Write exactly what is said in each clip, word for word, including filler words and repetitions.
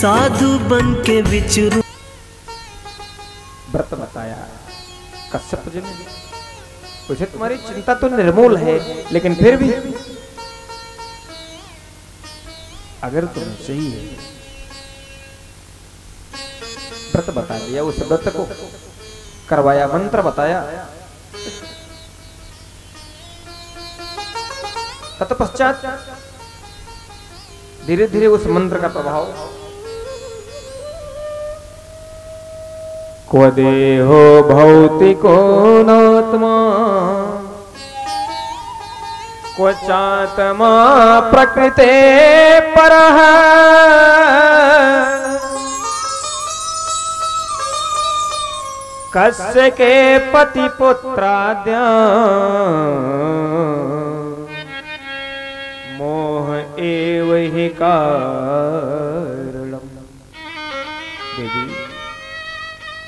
साधु बन के विचरू। व्रत बताया कश्यप जी ने, मुझे तुम्हारी चिंता तो निर्मूल है, लेकिन फिर भी अगर तुम्हें चाहिए व्रत बता दिया, उस व्रत को करवाया, मंत्र बताया, तत्पश्चात धीरे धीरे उस मंत्र का प्रभाव क्व देहो भौतिको नात्मा क्व चात्मा प्रकृते परः कस्य के पति पुत्राद्या मोह एव हि कारणम्। देवी,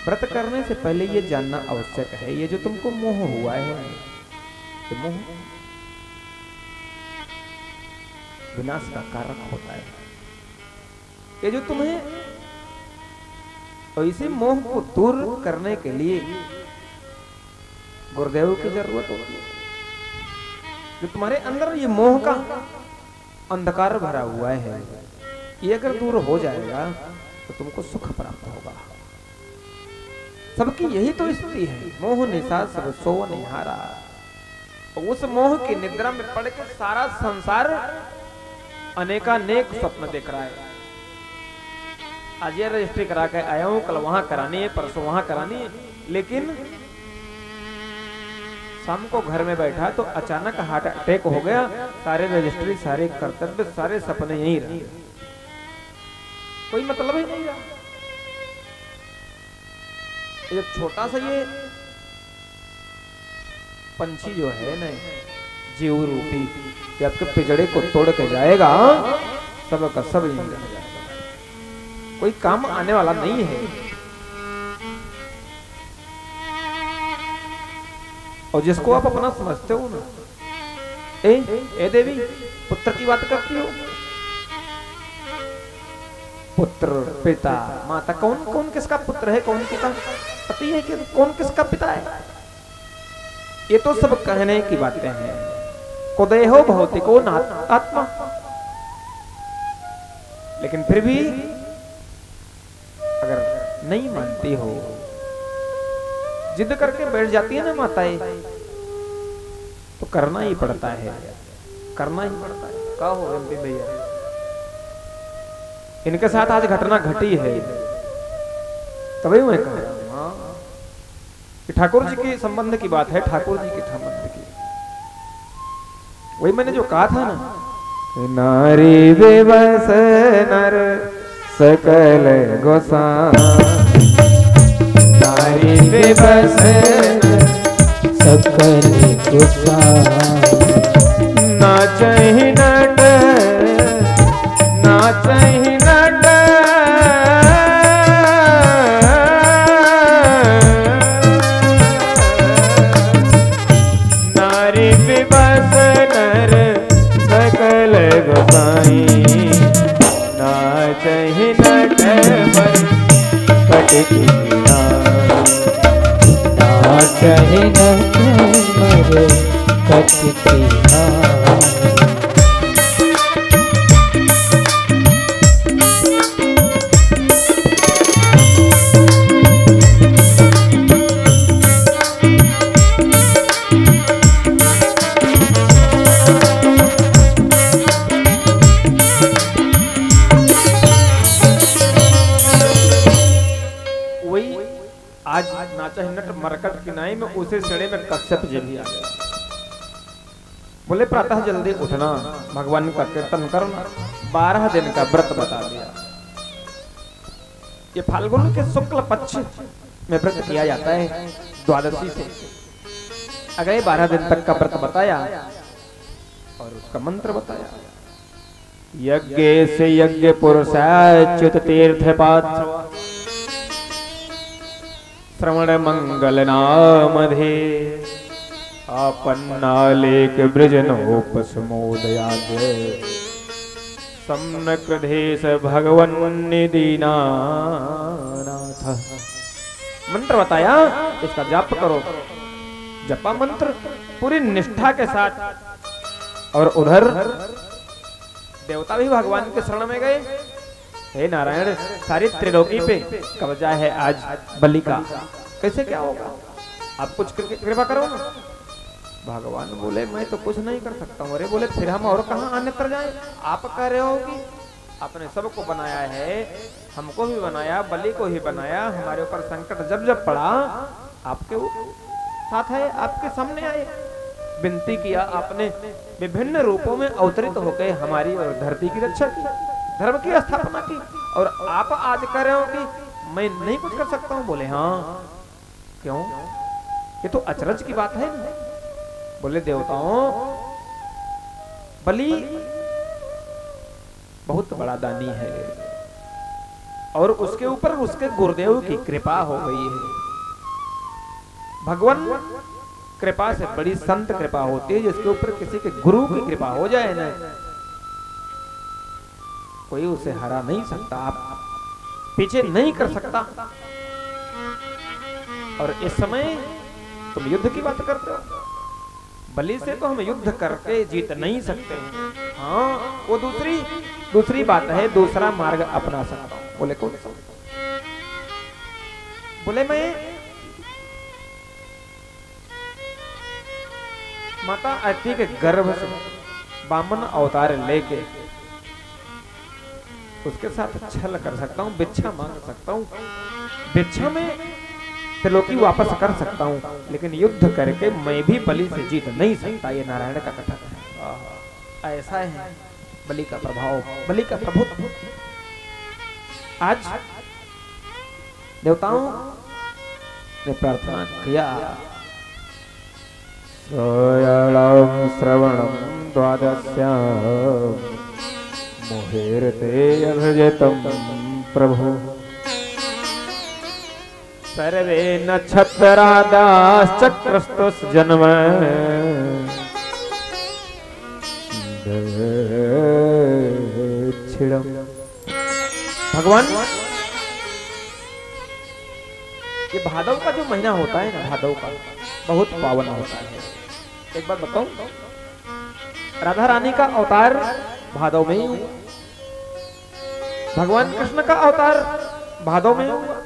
व्रत करने से पहले ये जानना आवश्यक है, ये जो तुमको मोह हुआ है, तो मोह विनाश का कारण होता है। ये जो तुम्हें, और इसी मोह को दूर करने के लिए गुरुदेव की जरूरत होती है। जो तुम्हारे अंदर ये मोह का अंधकार भरा हुआ है, ये अगर दूर हो जाएगा तो तुमको सुख प्राप्त होगा। सबकी यही तो स्थिति है, मोह निशा सब सो निहारा। उस मोह की निद्रा में पड़कर सारा संसार अनेकानेक स्वप्न देख रहा है। आज ये रजिस्ट्री करा के आया हूं, कल वहां करानी है, परसों वहां करानी है, लेकिन शाम को घर में बैठा तो अचानक हार्ट अटैक हो गया। सारे रजिस्ट्री, सारे कर्तव्य, सारे सपने यहीं रहे, कोई मतलब ही नहीं रहा। एक छोटा सा ये पंछी जो है ना, जीव रूपी, ये आपके पिजड़े को तोड़ के जाएगा, सब का सब यहीं रह जाएगा, कोई काम आने वाला नहीं है। और जिसको आप अपना समझते हो ना, ए, ए देवी, पुत्र की बात करती हो, पुत्र, पिता, माता, कौन कौन किसका पुत्र है, कौन पिता पति है, कि कौन किसका पिता है, ये तो सब कहने की बातें हैं। को देहो भौतिको नात्मा, लेकिन फिर भी अगर नहीं मानती हो, जिद करके बैठ जाती है ना माताएं, तो करना ही पड़ता है, करना ही पड़ता है। क्या हो एमपी भैया, इनके साथ आज घटना घटी है, तभी मैं कह रहा हूं कि ठाकुर जी के संबंध की बात है, ठाकुर जी के संबंध की। वही मैंने जो कहा था ना, नारी विवश नर सकल गोसाई, नारी विवश सकल गोसाई, नाचहि नट नाचहि नट नारी विवश नर सकल गोसाई, नाचहि नट कटकी नाई, नाचहि नट कटकी नाई। मरकट किनाई में उसे सड़े में कश्यप जी भी आ गए, बोले प्रातः जल्दी उठना, भगवान का कीर्तन करना, बारह दिन का व्रत बता दिया। ये फाल्गुन के शुक्ल पक्ष में व्रत किया जाता है, द्वादशी से। अगले बारह दिन तक का व्रत बताया और उसका मंत्र बताया, यज्ञ से यज्ञ पुरुषाच्युत तीर्थ पात्र श्रवण मंगल नाम धे आपन्नालेक ब्रजनोपसमोदयाद। सम्नकृदेश भगवन्निदीनानाथ। मंत्र बताया, इसका जाप करो। जपा मंत्र पूरी निष्ठा के साथ। और उधर देवता भी भगवान के शरण में गए। हे नारायण, सारी त्रिलोकी पे कब्जा है आज बलि का, कैसे क्या होगा? आप कुछ कृपा करो। भगवान बोले मैं तो कुछ नहीं कर सकता हूँ। अरे बोले फिर हम और कहाँ अन्यत्र जाएं? आप कह रहे हो कि आपने सबको बनाया है, हमको भी बनाया, बलि को ही बनाया। हमारे ऊपर संकट जब जब पड़ा आपके साथ है, आपके सामने आए, विनती किया, आपने विभिन्न रूपों में अवतरित होकर हमारी और धरती की रक्षा की, धर्म की स्थापना की, और आप आज कह रहे हो कि मैं नहीं कुछ कर सकता हूँ। बोले हाँ, क्यों? ये तो अचरज की बात है। बोले देवताओं, बलि बहुत बड़ा दानी है और उसके ऊपर उसके गुरुदेव की कृपा हो गई है। भगवान कृपा से बड़ी संत कृपा होती है, जिसके ऊपर किसी के गुरु की कृपा हो जाए ना, कोई उसे हरा नहीं सकता, आप पीछे नहीं कर सकता। और इस समय तुम युद्ध की बात करते हो। बलि से तो हम युद्ध करके जीत नहीं सकते। हाँ, वो दूसरी दूसरी बात है, दूसरा मार्ग अपना सकता हूं। बोले कौन सा? बोले मैं माता अति के गर्भ से बामन अवतार लेके उसके साथ छल कर सकता हूँ, भिक्षा मांग सकता हूँ, भिक्षा में त्रिलोकी वापस कर सकता हूँ, लेकिन युद्ध करके मैं भी बलि से जीत नहीं सकता। ये नारायण का कथन है। ऐसा है बलि का प्रभाव, बलि का प्रभुत्व। आज देवताओं ने प्रार्थना किया। सोयलम श्रवणम द्वादश्याम मुहूर्ते अभिजतम प्रभु सर्वे नक्षत्रादाश्चक्रस्तुस जन्म दक्षिणम्। भगवान, ये भादव का जो महीना होता है ना, भादव का बहुत पावन होता है। एक बात बताऊं, राधा रानी का अवतार भादव में ही हुआ, भगवान कृष्ण का अवतार भादव में हुआ,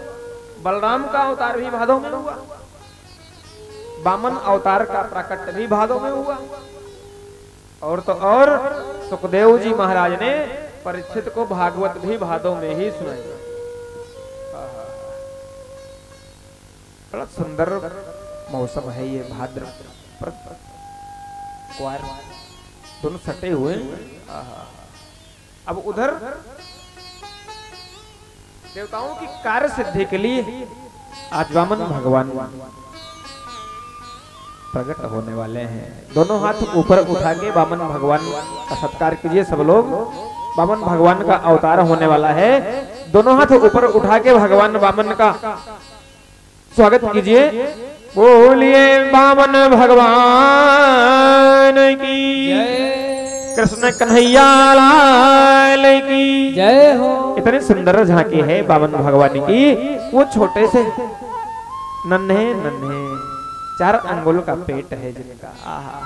बलराम का अवतार भी भादों में हुआ, बामन अवतार का प्राकट्य भी भादों में हुआ। और तो और सुखदेव जी महाराज ने परीक्षित को भागवत भी भादों में ही सुनाया। बड़ा सुंदर मौसम है ये भाद्र, क्वार दोनों सटे हुए। अब उधर देवताओं की कार्य सिद्धि के लिए आज वामन भगवान प्रकट होने वाले हैं। दोनों हाथ ऊपर उठा के वामन भगवान का सत्कार कीजिए सब लोग। वामन भगवान का अवतार होने वाला है। दोनों हाथ ऊपर उठा के भगवान वामन का स्वागत कीजिए। बोलिए वामन भगवान की, कृष्ण कन्हैया लाल की जय हो। इतने सुंदर झांकी है बावन भगवान की। वो छोटे से नन्हे नन्हे चार अंगुल का पेट है जिनका, आहा,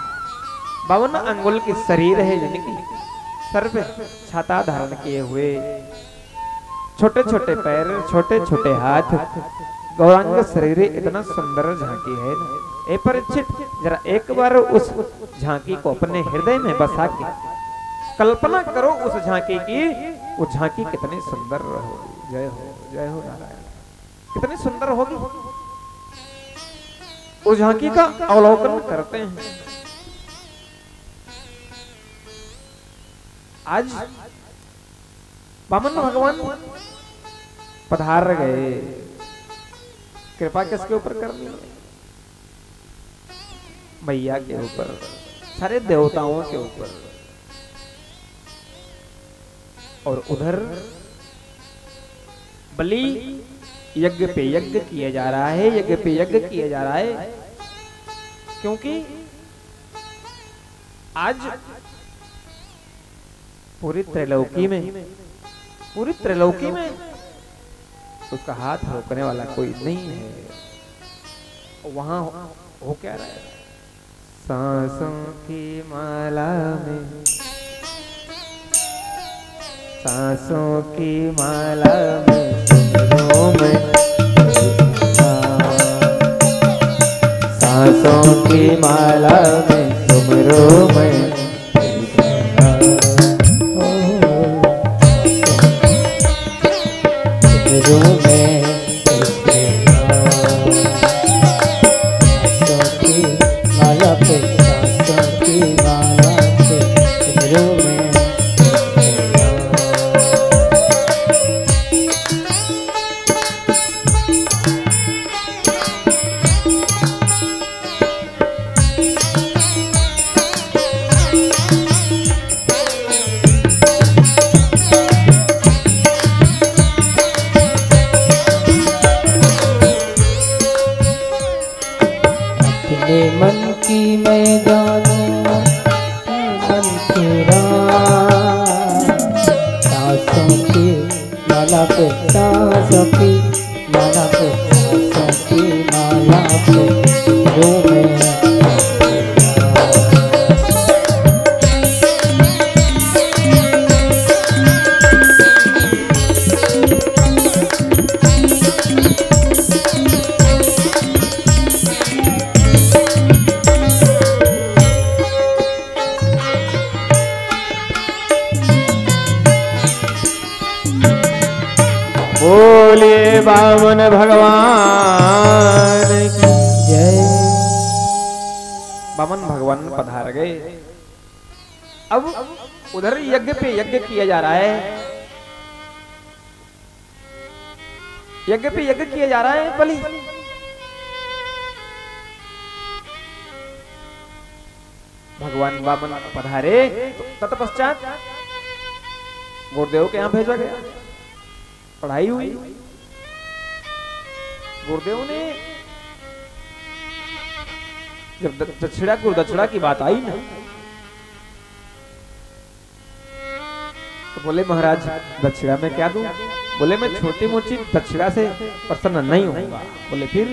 बावन अंगुल की शरीर है जिनकी, सर पे छाता धारण किए हुए, छोटे छोटे पैर, छोटे छोटे हाथ, गौरांग शरीर, इतना सुंदर झांकी है। ए परीक्षित, जरा एक बार उस झांकी को अपने हृदय में बसा के कल्पना करो उस झांकी की। वो झांकी कितनी सुंदर होगी। जय हो, जय हो नारायण। कितनी सुंदर होगी। उस झांकी का अवलोकन करते हैं। आज वामन भगवान पधार गए। कृपा किसके ऊपर करनी है? मैया के ऊपर, सारे देवताओं के ऊपर। और उधर बलि यज्ञ पे यज्ञ किया जा रहा है, यज्ञ पे यज्ञ किया जा रहा है, क्योंकि आज पूरी त्रैलोकी में पूरी त्रैलोकी में उसका हाथ रोकने वाला कोई नहीं है। वहां हो, हो क्या रहा है? सांसों की माला में, सांसों की माला में, सांसों की माला में तुमरो में, बावन भगवान की जय। बावन भगवान पधार गए। अब उधर यज्ञ पे यज्ञ किया जा रहा है, यज्ञ पे यज्ञ किया जा रहा है। बलि भगवान बावन पधारे, तत्पश्चात गुरुदेव के यहां भेजा गया, पढ़ाई हुई। गुरुदेव ने जब दक्षिणा गुरुदक्षिणा की बात आई ना, तो बोले महाराज दक्षिणा में क्या दूं? बोले मैं छोटी मोटी दक्षिणा से प्रसन्न नहीं होऊंगा। बोले फिर?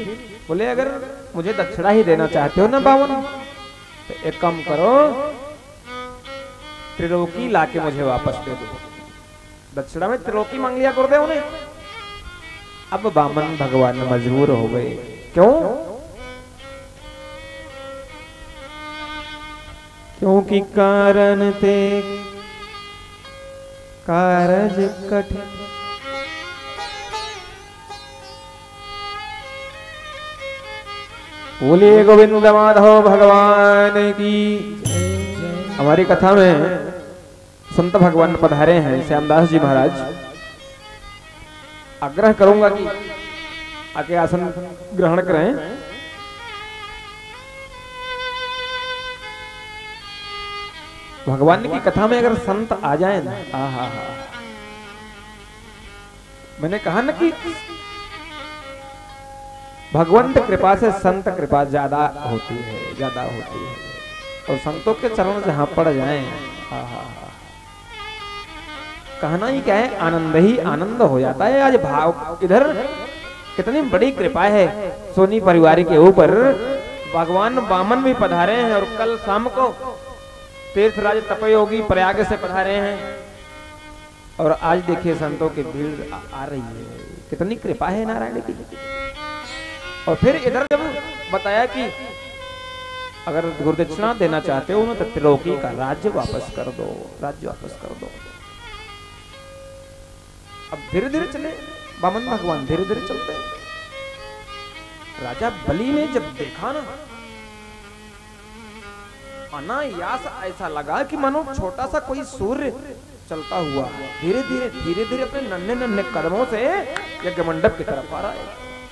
बोले अगर मुझे दक्षिणा ही देना चाहते हो ना बावन, तो एक काम करो, त्रिलोकी लाके मुझे वापस दे दो। दक्षिणा में त्रिलोकी मांग लिया गुरुदेव ने। अब बामन भगवान मजबूर हो गए। क्यों? क्योंकि कारण ते कारज कठिन, बोलिए गोविंद माधव भगवान की। हमारी कथा में संत भगवान पधारे हैं श्यामदास जी महाराज। आग्रह करूंगा कि आके आसन ग्रहण करें। भगवान की कथा में अगर संत आ जाए ना, आहा हा। मैंने कहा ना कि भगवंत कृपा से संत कृपा ज्यादा होती है, ज्यादा होती है। और संतों के चरण जहां पड़ जाए, आहा हा, कहना ही क्या है, आनंद ही आनंद हो जाता है। आज भाव इधर कितनी बड़ी कृपा है सोनी परिवार के ऊपर। भगवान बामन भी पधारे हैं और कल शाम को तीर्थराज तपयोगी प्रयाग से पधारे हैं। और आज देखिए संतों की भीड़ आ, आ रही है। कितनी कृपा है नारायण की। और फिर इधर जब बताया कि अगर गुरुदक्षिणा देना चाहते हो ना, तो त्रिलोकी का राज्य वापस कर दो, राज्य वापस कर दो। अब धीरे धीरे चले बामन भगवान, धीरे धीरे चलते हैं। राजा बलि ने जब देखा ना, अनायास ऐसा लगा कि मानो छोटा सा कोई सूर्य चलता हुआ धीरे धीरे धीरे धीरे अपने नन्हे नन्हे कदमों से यज्ञ मंडप की तरफ आ रहा है।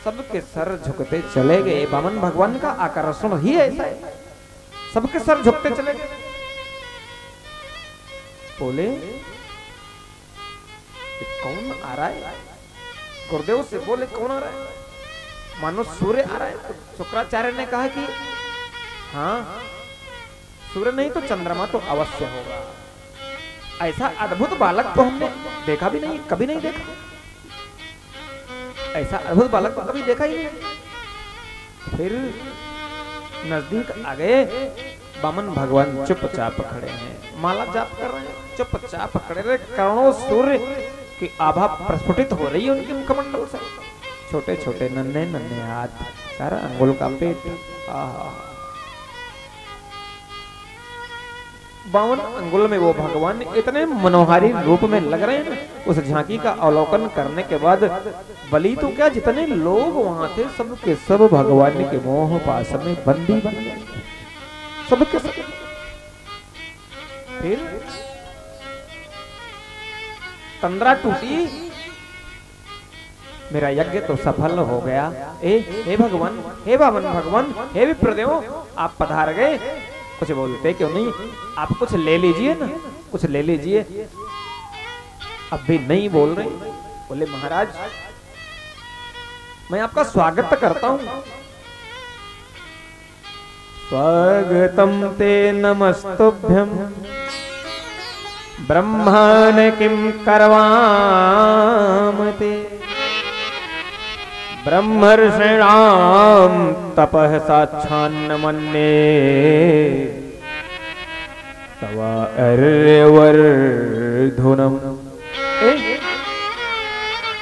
सबके सर झुकते चले गए। बामन भगवान का आकर्षण ही ऐसा है, सबके सर झुकते चले गए। बोले कौन आ रहा है? गुरुदेव से बोले कौन आ रहा है? मानो सूर्य आ रहा है। शुक्राचार्य ने कहा कि हाँ, सूर्य नहीं तो चंद्रमा तो अवश्य होगा। ऐसा अद्भुत बालक तो हमने देखा भी नहीं, कभी नहीं देखा, ऐसा अद्भुत बालक तो कभी देखा ही नहीं। फिर नजदीक आ गए, बामन भगवान चुपचाप खड़े हैं, माला जाप कर रहे हैं, चुपचाप खड़े रहे, करोड़ों सूर्य की आभा प्रस्फुटित हो रही है उनके मुखमंडल से, छोटे छोटे नन्हे नन्हे हाथ, सारा अंगुल का पेट, आहा, बावन अंगुल में वो भगवान इतने मनोहारी रूप में लग रहे हैं। उस झांकी का अवलोकन करने के बाद बलि तो क्या जितने लोग वहां थे सब के सब भगवान के मोह पास में बंदी बन गए, सब के सब। फिर तंद्रा टूटी, मेरा यज्ञ तो सफल हो गया, ए हे भगवान, हे बामन भगवान, हे विप्रदेव, आप पधार गए, कुछ बोलते क्यों नहीं, आप कुछ ले लीजिए ना, कुछ ले लीजिए। अब भी नहीं बोल रहे, बोले महाराज मैं आपका स्वागत करता हूं। स्वागतम ते नमस्तुभ्यम ब्रह्मन् किम करवाम ते ब्रह्मर्षिणां तपः साक्षान्नमन्ये तव अर्यवर्धनम्।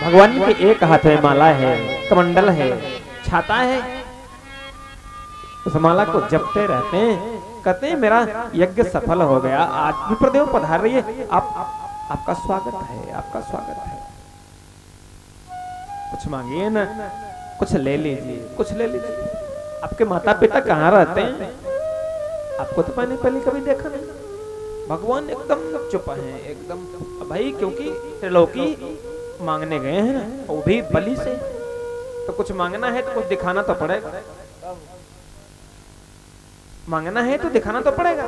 भगवान के एक हाथ में माला है, कमंडल है, छाता है, उस माला को जपते रहते हैं, कहते हैं मेरा यज्ञ सफल हो गया, आज विप्रदेव पधार रही है, आप, आपका स्वागत है, आपका स्वागत है, कुछ मांगिए ना, कुछ ले लीजिए, कुछ ले लीजिए। आपके माता पिता कहाँ रहते हैं, आपको तो मैंने पहले कभी देखा नहीं। भगवान एकदम चुप हैं, एकदम भाई, क्योंकि त्रिलोकी मांगने गए हैं ना, वो भी बलि से, तो कुछ मांगना है तो कुछ दिखाना तो पड़ेगा, मांगना है तो दिखाना तो पड़ेगा।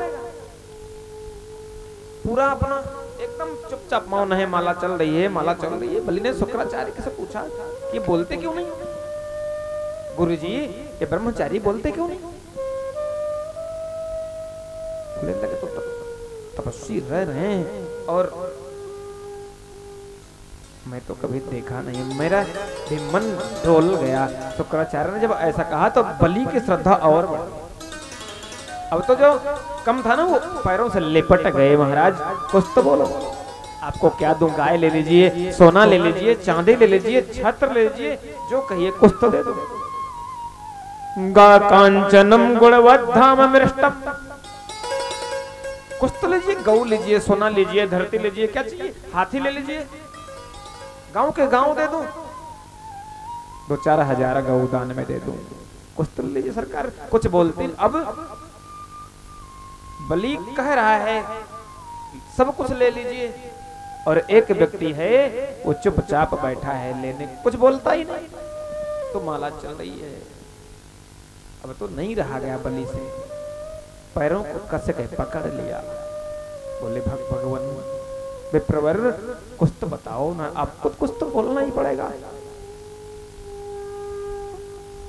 पूरा अपना एकदम चुपचाप मौन है, माला चल रही है, माला चल रही है। बलि ने शुक्राचार्य से पूछा कि बोलते क्यों नहीं गुरुजी, ये ब्रह्मचारी बोलते क्यों नहीं, तो तपस्वी रह रहे हैं और मैं तो कभी देखा नहीं, मेरा भी मन डोल गया। शुक्राचार्य ने जब ऐसा कहा तो बलि की श्रद्धा और बढ़ी, अब तो जो कम था ना वो पैरों से लिपट गए। महाराज कुछ तो बोलो, आपको क्या दूं, गाय ले लीजिए, सोना ले लीजिए, चांदी ले लीजिए, छत्र ले लीजिए, जो कहिए कुछ तो दे दो। गा कांचनम गुणवद्धाम मृष्टम, कुछ तो लीजिए, गौ लीजिए, सोना लीजिए, धरती लीजिए, क्या चाहिए, हाथी ले लीजिए, गांव के गांव दे दूं, दो चार हजार गौ दान में दे दूं, कुछ तो लीजिए सरकार, कुछ बोलती। अब बलि कह रहा है सब कुछ ले लीजिए, और एक व्यक्ति है वो चुपचाप बैठा है, लेने कुछ बोलता ही नहीं। तो माला चल रही है, अब तो नहीं रहा गया, बलि से पैरों को कस के पकड़ लिया, बोले भग भगवान विप्रवर कुछ तो बताओ ना, आपको कुछ तो बोलना ही पड़ेगा।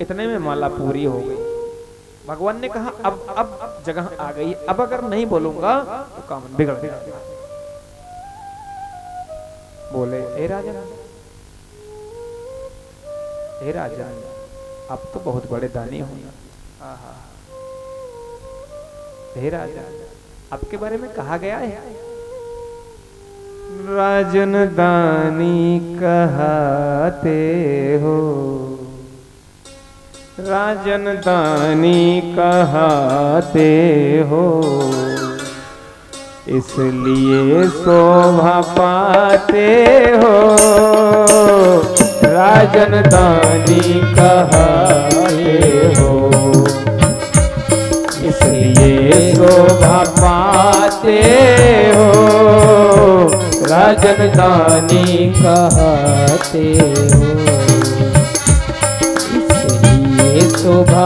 इतने में माला पूरी हो गई, भगवान ने कहा अब अब जगह आ गई, अब अगर नहीं बोलूंगा तो काम बिगड़ जाएगा। बोले हे राजन, हे राजन, आप तो बहुत बड़े दानी हो, हे राजन आपके बारे में कहा गया है, राजन दानी कहते हो, राजन दानी कहते हो, इसलिए शोभा पाते हो, राजन दानी कहते हो, इसलिए शोभा पाते हो, राजन दानी कहते हो, शोभा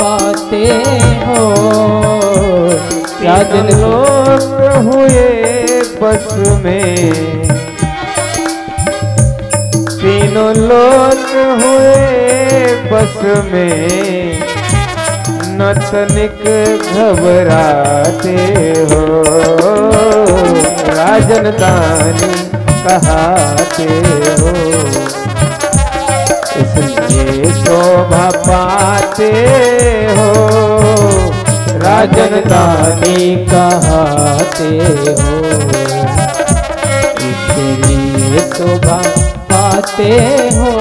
पाते हो, राजन लोक हुए बस में, तीनों लोक हुए बस में, न क्षणिक घबराते हो, राजन दानी कहते हो। इसलिए शोभा पाते हो, राजन दानी कहते हो। इसलिए शोभा पाते हो।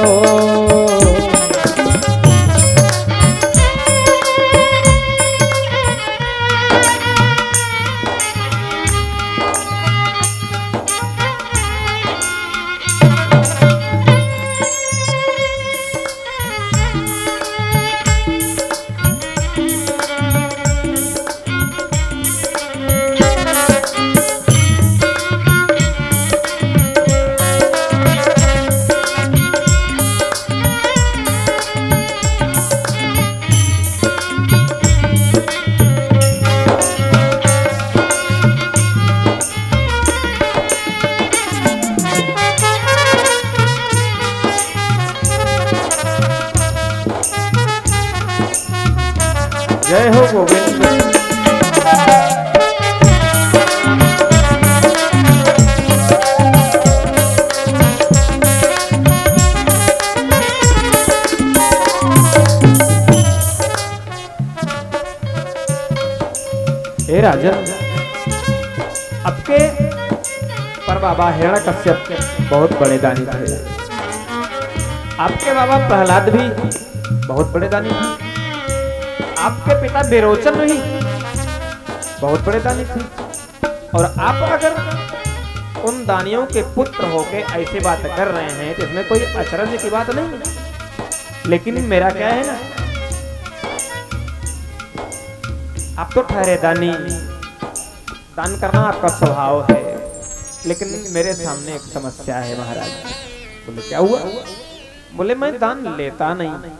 जय हो गोविंद। हे राजन, आपके पर बाबा हिरण्यकश्यप बहुत बड़े दानी थे, आपके बाबा प्रहलाद भी बहुत बड़े दानी थे, आपके पिता विरोचन नहीं बहुत बड़े दानी थे। और आप अगर उन दानियों के पुत्र होके ऐसी बात कर रहे हैं तो इसमें कोई आश्चर्य की बात नहीं है। लेकिन मेरा क्या है ना, आप तो ठहरे दानी, दान करना आपका स्वभाव है। लेकिन मेरे सामने एक समस्या है महाराज। बोले क्या हुआ? बोले मैं दान लेता नहीं,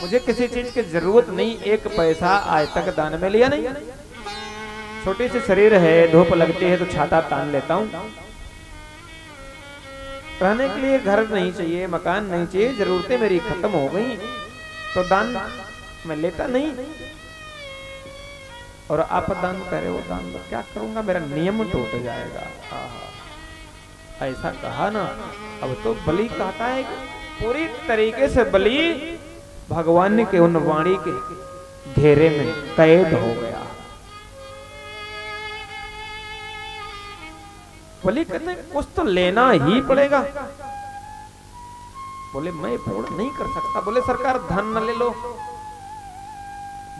मुझे किसी चीज की जरूरत नहीं, एक पैसा आज तक दान में लिया नहीं। छोटी सी शरीर है, धूप लगती है तो छाता तान लेता हूं, रहने के लिए घर नहीं चाहिए, मकान नहीं चाहिए, जरूरतें मेरी खत्म हो गई तो दान मैं लेता नहीं। और आप दान करे, वो दान क्या करूंगा, मेरा नियम टूट जाएगा। आहा, ऐसा कहा ना। अब तो बलि कहता है पूरी तरीके से बलि भगवान के उन वाणी के घेरे में कैद हो गया। बोले कहते कुछ तो लेना ही पड़ेगा। बोले मैं पूर्ण नहीं कर सकता। बोले सरकार धन न ले लो,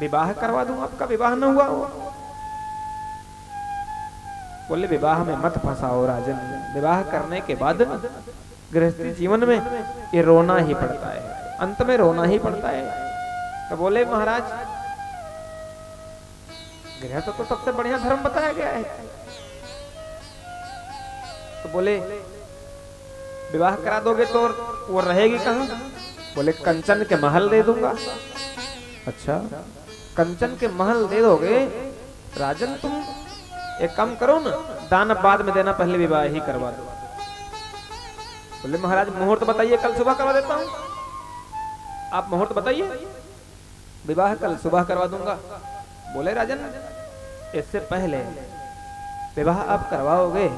विवाह करवा दूं, आपका विवाह न हुआ हो। बोले विवाह में मत फंसाओ राजन, विवाह करने के बाद गृहस्थी जीवन में ये रोना ही पड़ता है, अंत में रोना ही पड़ता है। तो बोले महाराज गृहस्थ तो सबसे बढ़िया धर्म बताया गया है। तो बोले विवाह करा दोगे तो वो रहेगी कहाँ? बोले कंचन के महल दे दूंगा। अच्छा, कंचन के महल दे दोगे? राजन तुम एक काम करो ना, दान बाद में देना, पहले विवाह ही करवा दो। बोले महाराज मुहूर्त बताइए, कल सुबह करवा देता हूँ। आप मुहूर्त बताइए, विवाह कल सुबह करवा दूंगा। बोले राजन इससे पहले विवाह आप करवाओगे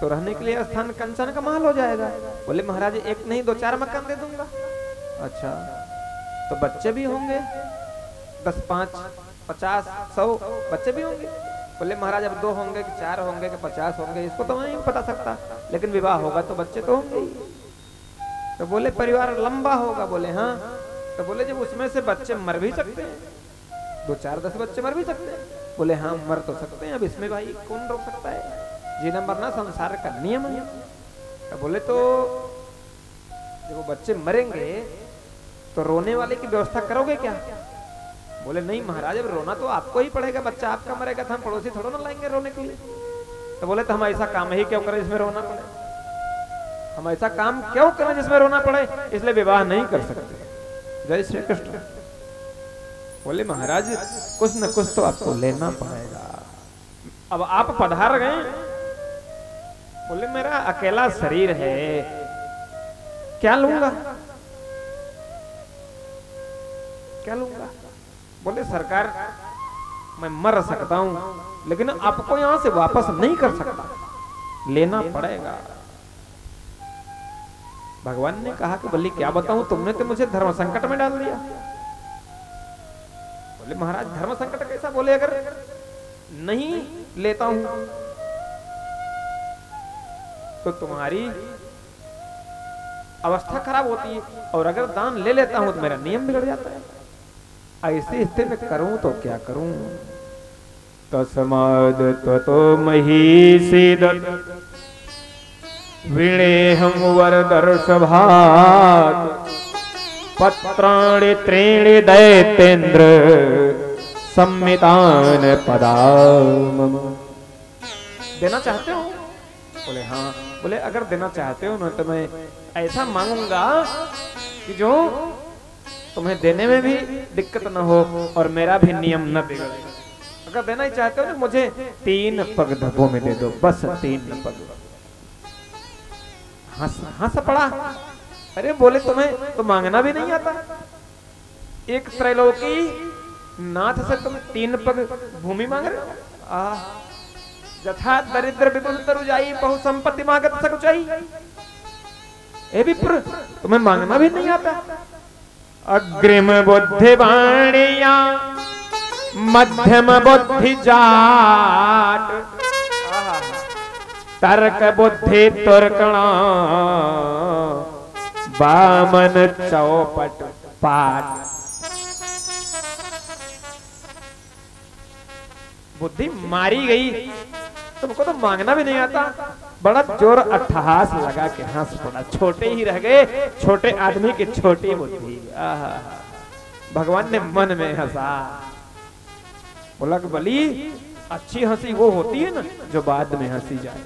तो रहने के लिए स्थान कंचन का महल हो जाएगा। बोले महाराज एक नहीं दो चार मकान दे दूंगा। अच्छा, तो बच्चे भी होंगे, दस पांच पचास सौ बच्चे भी होंगे। बोले महाराज अब दो होंगे कि चार होंगे कि पचास होंगे इसको तो मैं नहीं बता सकता, लेकिन विवाह होगा तो बच्चे तो होंगे। तो बोले परिवार लंबा होगा? बोले हाँ। तो बोले जब उसमें से बच्चे मर भी सकते हैं, दो चार दस बच्चे मर भी सकते हैं। बोले हाँ मर तो सकते हैं, अब इसमें भाई कौन रोक सकता है, जीना मरना संसार का नियम है। तो बोले तो जब वो बच्चे मरेंगे तो रोने वाले की व्यवस्था करोगे क्या? बोले नहीं महाराज, अब रोना तो आपको ही पड़ेगा, बच्चा आपका मरेगा तो हम पड़ोसी थोड़ा ना लाएंगे रोने के लिए। तो बोले तो हम ऐसा काम ही क्यों करें जिसमें रोना पड़े, हम ऐसा काम क्यों करें जिसमें रोना पड़े, इसलिए विवाह नहीं कर सकते। जय श्री कृष्ण। बोले महाराज कुछ न कुछ तो आपको लेना पड़ेगा, अब आप पधार गए। बोले मेरा अकेला शरीर है, क्या लूंगा? क्या लूंगा? बोले सरकार मैं मर सकता हूं लेकिन आपको यहां से वापस नहीं कर सकता, लेना पड़ेगा। भगवान ने कहा कि बोले क्या बताऊं, तुमने तो मुझे धर्म संकट में डाल दिया। बोले महाराज धर्म संकट कैसा? बोले अगर नहीं लेता हूं तो तुम्हारी अवस्था खराब होती है और अगर दान ले लेता हूं तो मेरा नियम बिगड़ जाता है, ऐसी स्थिति में करूं तो क्या करूं? तस्माद् त्वतो मही सीदत विणेहं वरदर्शभात् पत्राणि त्रीणि दैतेन्द्र सम्मितान पदाम। देना चाहते हो? बोले हाँ। बोले अगर देना चाहते हो ना तो मैं ऐसा मांगूंगा कि जो तुम्हें देने में भी दिक्कत न हो और मेरा भी नियम न बिगड़े। अगर देना ही चाहते हो ना मुझे तीन पग धब्बों में दे दो, बस तीन पग। हंस हंस पड़ा। अरे बोले तुम्हें तो मांगना भी नहीं आता, एक त्रैलोकी नाथ से तुम तीन पग भूमि मांग रहे हो? आ जथा दरिद्र विपुल तरु जाई बहु संपत्ति मांगत सकुचाई। ए विप्र तुम्हें मांगना भी नहीं आता। अग्रिम बुद्धि वाणिया मध्यम बुद्धि जाट तर्क बुद्धि तुर्कणा बामन चौपट पाट। बुद्धि मारी गई, तुमको तो मांगना भी नहीं आता। बड़ा जोर अट्ठहास लगा के हंस पड़ा। छोटे ही रह गए, छोटे आदमी की छोटी बुद्धि। भगवान ने मन में हंसा। बोला कि बली अच्छी हंसी वो होती है ना जो बाद में हंसी जाए,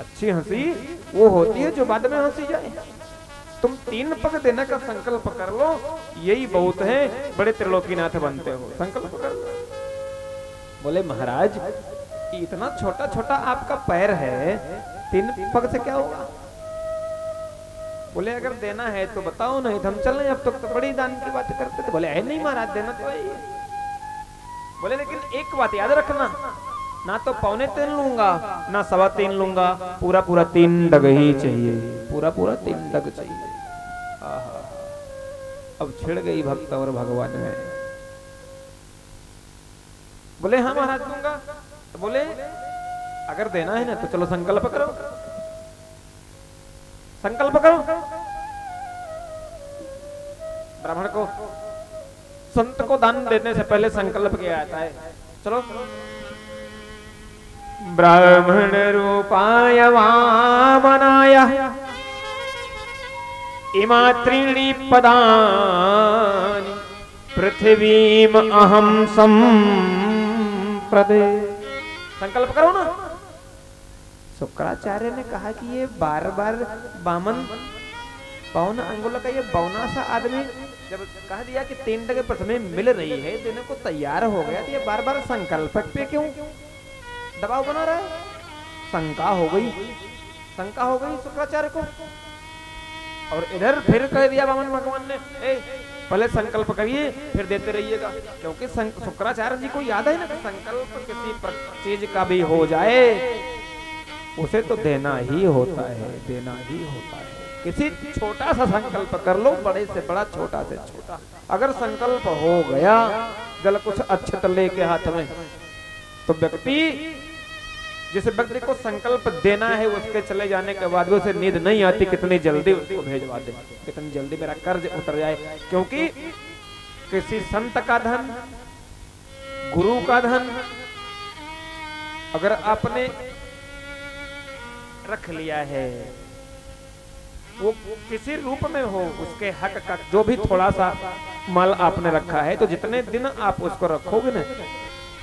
अच्छी हंसी वो होती है जो बाद में हंसी जाए। तुम तीन पग देने का संकल्प कर लो, यही बहुत है, बड़े त्रिलोकीनाथ बनते हो, संकल्प कर लो। बोले महाराज इतना छोटा छोटा आपका पैर है, तीन पग से क्या होगा? बोले अगर देना है तो बताओ ना, हम चल रहे अब तक तो बड़ी दान की बात करते थे। बोले है नहीं महाराज देना तो वही है। बोले लेकिन एक बात याद रखना, ना तो पौने तीन लूंगा ना सवा तीन लूंगा, पूरा पूरा तीन डग ही चाहिए, पूरा पूरा तीन डग चाहिए। आहा। अब छिड़ गई भक्त और भगवान में। बोले हाँ महाराज दूंगा। तो बोले अगर देना है ना तो चलो संकल्प करो, संकल्प करो। ब्राह्मण को संत को दान देने से पहले संकल्प किया जाता है। चलो ब्राह्मण रूपाय वामनाय इमात्रिणी पदानि पृथ्वीम अहम संप्रदे। संकल्प करो ना। शुक्राचार्य ने कहा कि ये बार बार वामन बावन अंगुल का ये बौना सा आदमी जब कह दिया कि तीन टके प्रथमे मिल रही है, देने को तैयार हो गया, तो ये बार बार संकल्प पे क्यों दबाव बना रहा है? शंका हो गई, शंका हो गई शुक्राचार्य को। और इधर फिर कह दिया वामन भगवान ने ए पहले संकल्प करिए फिर देते रहिएगा, क्योंकि शुक्राचार्य जी को याद है ना कि संकल्प किसी चीज का भी हो जाए उसे तो देना ही होता है, देना ही होता है। किसी छोटा सा संकल्प कर लो, बड़े से बड़ा छोटा से छोटा, अगर संकल्प हो गया जल कुछ अक्षत लेके हाथ में तो व्यक्ति, जिस व्यक्ति को संकल्प देना है उसके चले जाने के बाद भी उसे नींद नहीं आती, कितनी जल्दी उसको भेजवा दे, कितनी जल्दी मेरा कर्ज उतर जाए। क्योंकि किसी संत का धन, गुरु का धन अगर आपने रख लिया है वो किसी रूप में हो, उसके हक का जो भी थोड़ा सा माल आपने रखा है तो जितने दिन आप उसको रखोगे ना,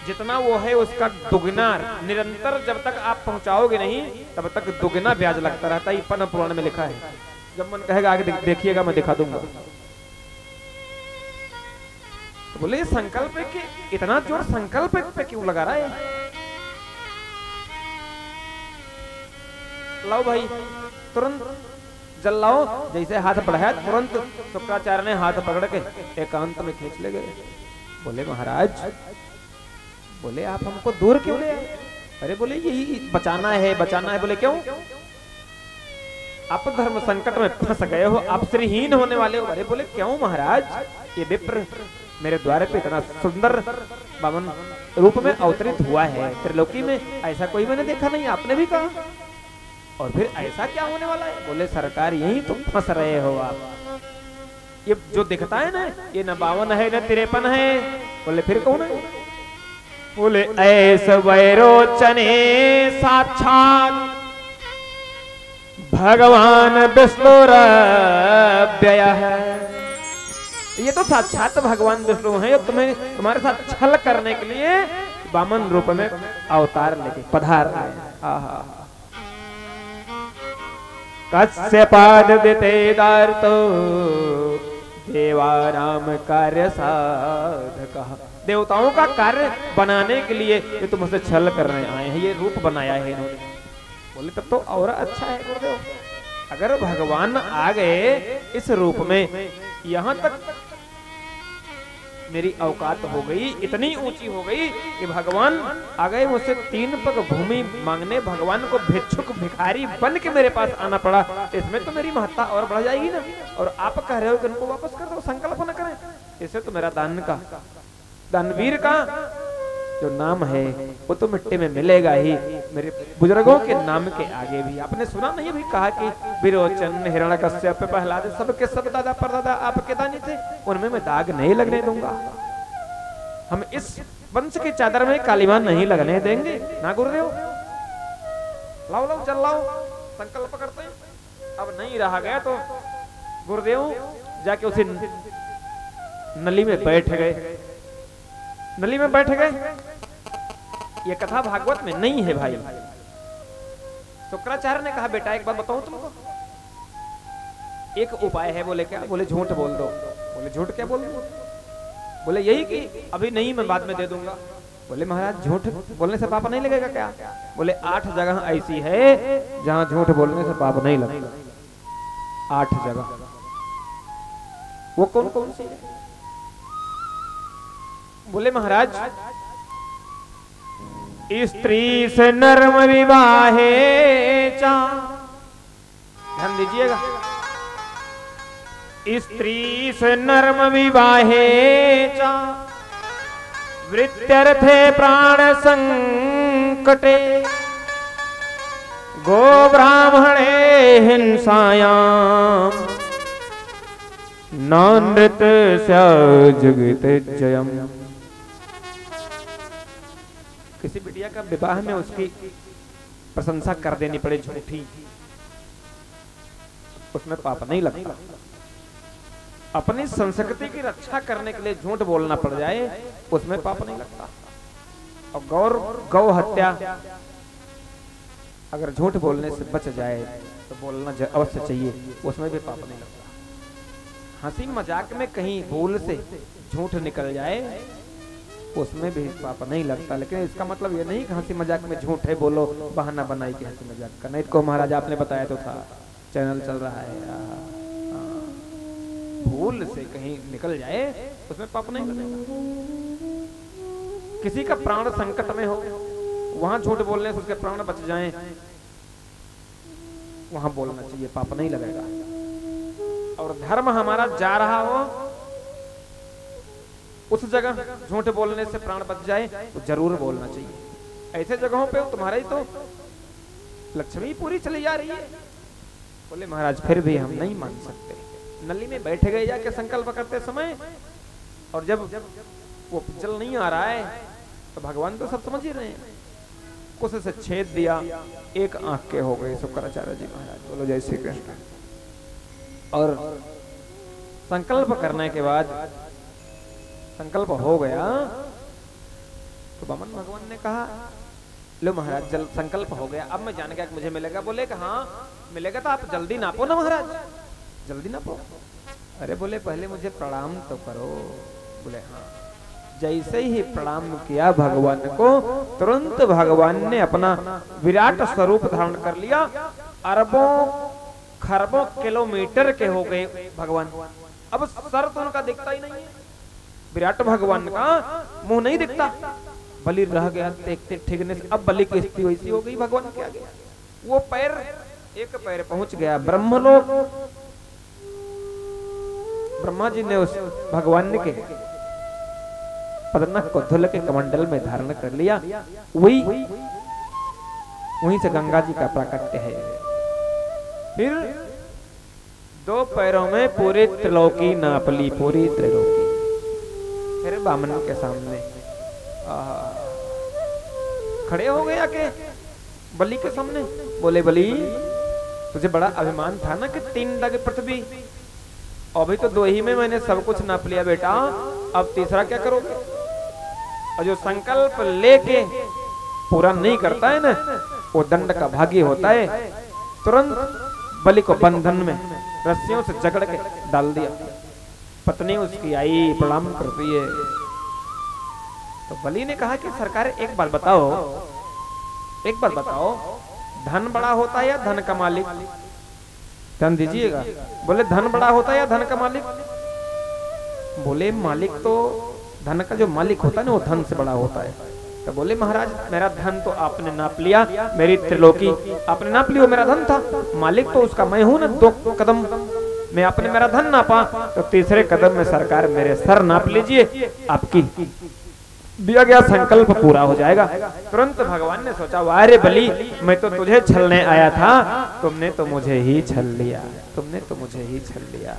जितना वो है उसका दुगना निरंतर जब तक आप पहुंचाओगे नहीं तब तक दुगना ब्याज लगता रहता है। पद्म पुराण में लिखा है, जब मन कहेगा आगे देखिएगा मैं दिखा दूंगा। तो बोले संकल्प कि इतना जोर संकल्प पे क्यों लगा रहा है? लो भाई तुरंत चल लाओ। जैसे हाथ बढ़ाया तुरंत शुक्राचार्य ने हाथ पकड़ के एकांत में खींच ले गए। बोले महाराज, बोले आप हमको दूर क्यों ले आए? अरे बोले यही बचाना है, बचाना है। बोले क्यों? आप धर्म संकट में फंस गए हो, आप श्रीहीन होने वाले हो। अरे बोले क्यों महाराज, ये विप्र मेरे द्वारे पे इतना सुंदर बामन रूप में अवतरित हुआ है, त्रिलोकी में ऐसा कोई मैंने देखा नहीं, आपने भी कहा, और फिर ऐसा क्या होने वाला है? बोले सरकार यही तुम फंस रहे हो आप, ये जो दिखता है ना ये न बावन है न तिरपन है। बोले फिर कौन है? बोले ऐस वैरोचने साक्षात भगवान विष्णुरव्यय है। ये तो साक्षात भगवान विष्णु हैं, तुम्हें तुम्हारे साथ छल करने के लिए वामन रूप में अवतार लेके पधार आए। आहा कश्यपाद दिते दार्तो देवानाम कार्य साधक, देवताओं का कार्य बनाने के लिए ये तुमसे छल करने आए हैं, ये रूप बनाया है इन्होंने। बोले तब तो और अच्छा है गुरुदेव, अगर भगवान आ गए इस रूप में, यहाँ तक मेरी औकात हो गई, इतनी ऊंची हो गई कि भगवान आ गए, मुझसे तीन पग भूमि मांगने भगवान को भिक्षुक भिखारी बन के मेरे पास आना पड़ा, इसमें तो मेरी महत्ता और बढ़ जाएगी ना। और आप कह रहे हो कि उनको वापस कर दो, संकल्प न करें, इससे तो मेरा दान का, दानवीर का जो नाम है वो तो मिट्टी में मिलेगा ही। मेरे बुजुर्गों के नाम के आगे भी आपने सुना नहीं भी कहा कि विरोचन हिरण्यकश्यप प्रहलाद सबके सब दादा परदादा आपके दानी थे, उनमें मैं दाग नहीं लगने दूंगा, हम इस वंश की चादर में कालीमा नहीं लगने देंगे ना गुरुदेव। लाओ लाओ चल लाओ, संकल्प करते हैं। अब नहीं रहा गया तो गुरुदेव जाके उसी नली में बैठ गए, नली में बैठ गए। ये कथा भागवत में नहीं है भाई। शुक्राचार्य ने कहा बेटा एक बात बताऊं तुमको, एक उपाय है। बोले क्या? बोले झूठ बोल दो। बोले झूठ क्या बोल दो? बोले यही कि अभी नहीं मैं बाद में दे दूंगा। बोले महाराज झूठ बोलने से पाप नहीं लगेगा क्या? बोले आठ जगह ऐसी है जहां झूठ बोलने से पाप नहीं लगेगा, आठ जगह। वो कौन कौन सी? बोले महाराज स्त्री से नर्म विवाहे चा, ध्यान दीजिएगा, स्त्री से नर्म विवाहे चा वृत्यर्थे प्राण संकटे गो ब्राह्मणे हिंसायाम नृत्यस्य जगते जयम। किसी बिटिया का विवाह में उसकी प्रशंसा कर देनी पड़े झूठी, उसमें पाप नहीं लगता। अपनी संस्कृति की रक्षा करने के लिए झूठ बोलना पड़ जाए, उसमें पाप नहीं लगता। और गौर गौ हत्या अगर झूठ बोलने से बच जाए तो बोलना अवश्य चाहिए, उसमें भी पाप नहीं लगता। हंसी मजाक में कहीं भूल से झूठ निकल जाए, उसमें भी पाप नहीं लगता। लेकिन इसका मतलब ये नहीं कि हंसी मजाक में झूठ है बोलो, बहाना बनाई के हंसी मजाक का। नहीं तो महाराज आपने बताया तो था, चैनल चल रहा है। आ, आ, भूल से कहीं निकल जाए, उसमें पाप नहीं लगेगा। किसी का प्राण संकट में हो, वहां झूठ बोलने से उसके प्राण बच जाएं, वहां बोलना चाहिए, पाप नहीं लगेगा। और धर्म हमारा जा रहा हो, उस जगह झूठ बोलने से प्राण बच जाए तो जरूर बोलना चाहिए। ऐसे जगहों पे तुम्हारी तो लक्ष्मी पूरी चली जा रही है। बोले महाराज फिर भी हम नहीं मान सकते। नली में बैठे गए जाके संकल्प करते समय, और जब वो जल नहीं आ रहा है तो भगवान तो सब समझ ही रहे हैं। कुछ से छेद दिया, एक आंख के हो गए शुक्राचार्य जी महाराज। बोलो जय श्री कृष्ण। और संकल्प करने के बाद, संकल्प हो गया तो बामन भगवान ने कहा लो महाराज जल संकल्प हो गया, अब मैं जान गया कि मुझे मिलेगा। बोले कि हाँ मिलेगा तो आप जल्दी नापो ना महाराज, जल्दी नापो। अरे बोले पहले मुझे प्रणाम तो करो। बोले हाँ। जैसे ही प्रणाम किया भगवान को, तुरंत भगवान ने अपना विराट स्वरूप धारण कर लिया, अरबों खरबों किलोमीटर के हो गए भगवान। अब सर तो उनका दिखता ही नहीं है, विराट भगवान का मुंह नहीं दिखता। बलि रह गया देखते ठिकने से। अब बलि की स्थिति वैसी हो गई भगवान के आगे। वो पैर एक पैर पहुंच गया ब्रह्मलोक। ब्रह्मा जी ने उस भगवान के पदनख को धुल के कमंडल में धारण कर लिया। वही वहीं से गंगा जी का प्राकट्य है। फिर दो पैरों में पूरे त्रिलोकी नाप ली, पूरी त्रिलोकी। फिर बामन के सामने खड़े हो गया के बलि के सामने। बोले बलि, तुझे बड़ा अभिमान था ना कि तीन डग पृथ्वी, अभी तो दो ही में मैंने सब कुछ नाप लिया बेटा, अब तीसरा क्या करोगे? और जो संकल्प लेके पूरा नहीं करता है ना, वो दंड का भागी होता है। तुरंत बलि को बंधन में रस्सियों से जकड़ के डाल दिया। पत्नी उसकी आई, प्रणाम करती है। तो बलि ने कहा कि सरकार एक बार बताओ, एक बार बताओ, धन बड़ा होता है या धन का मालिक? धन दीजिएगा। बोले धन बड़ा होता है या धन का मालिक? बोले मालिक तो धन का, जो मालिक होता है ना, वो धन से बड़ा होता है। तो बोले महाराज, मेरा धन तो आपने नाप लिया, मेरी त्रिलोकी आपने नाप लिया, मेरा धन था, मालिक तो उसका मैं हूं ना। दो कदम मैं आपने मेरा धन नापा, तो तीसरे कदम में सरकार मेरे सर नाप लीजिए, आपकी दिया गया संकल्प पूरा हो जाएगा। तुरंत भगवान ने सोचा, वारे बलि, मैं तो तुझे छलने आया था, तुमने तो मुझे ही छल लिया, तुमने तो मुझे ही छल लिया।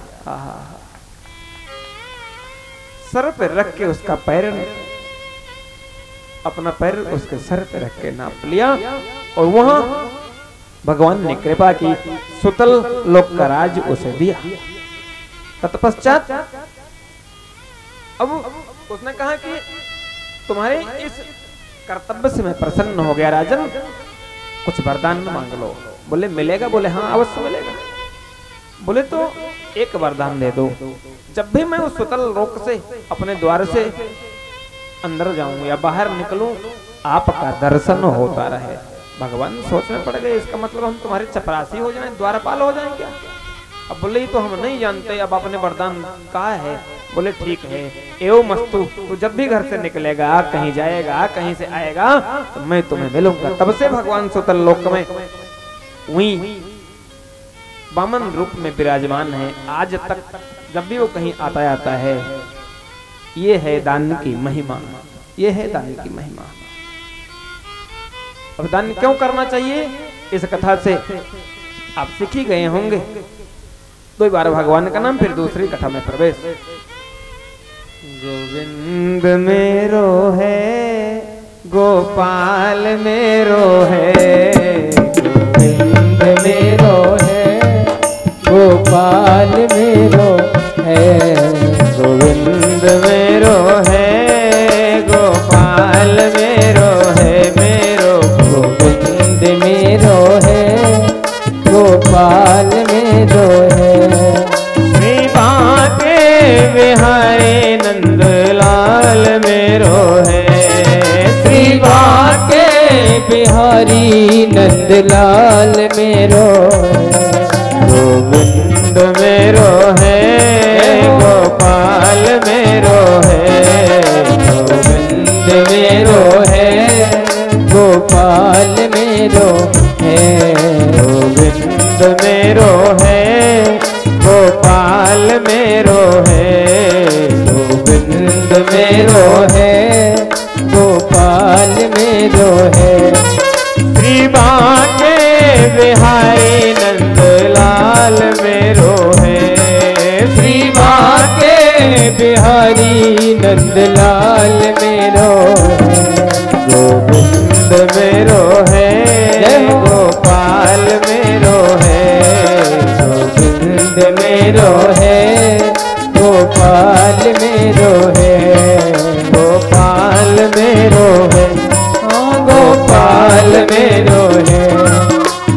सर पे रख के उसका पैर, अपना पैर उसके सर पे रख के नाप लिया। और वहां भगवान ने कृपा की, सुतल लोक का राज उसे दिया। तत्पश्चात अब उसने कहा कि तुम्हारे इस कर्तव्य से मैं प्रसन्न हो गया राजन, कुछ वरदान मांग लो। बोले मिलेगा? बोले हाँ अवश्य मिलेगा। बोले तो एक वरदान दे दो, जब भी मैं उस सुतल लोक से अपने द्वार से अंदर जाऊं या बाहर निकलूं, आपका दर्शन होता रहे। भगवान सोच में पड़ गए, इसका मतलब हम तुम्हारे चपरासी हो जाएं, द्वारपाल हो जाएं क्या? अब बोले तो हम नहीं जानते, अब आपने वरदान कहा है। बोले ठीक है, एवं मस्तु, तू जब भी घर से निकलेगा, कहीं जाएगा, कहीं से आएगा, तो मैं तुम्हें मिलूंगा। तब से भगवान सुतल लोक में वही बामन रूप में विराजमान है। आज तक जब भी वो कहीं आता जाता है। ये है दान की महिमा, ये है दान की महिमा। अब दान क्यों करना चाहिए, इस कथा से आप सीख ही गए होंगे। दो बार भगवान का नाम, फिर दूसरी कथा में प्रवेश। गोविंद मेरो है, गोपाल मेरो है, गोविंद मेरो है, गोपाल मेरो है, गोविंद मेरो है, गोपाल मेरो है, मेरो गोविंद मेरो है, गोपाल मेरो है। श्री बांके बिहारी नंदलाल मेरो है, श्री बांके बिहारी नंदलाल मेरो है, गोविंद मेरो है, गोपाल मेरो है, गोविंद मेरो है, गोपाल मेरो है, गोविंद मेरो है, गोपाल मेरो है, गोविंद मेरो है, गोपाल मेरो है। श्री बांके बिहारी नंदलाल मेरो है, श्री बांके बिहारी नंदलाल मेरो है, गोविंद मेरो है, गोपाल मेरो है, गोविंद मेरो है, गोपाल मेरो है, गोपाल मेरो है, गोपाल मेरो है,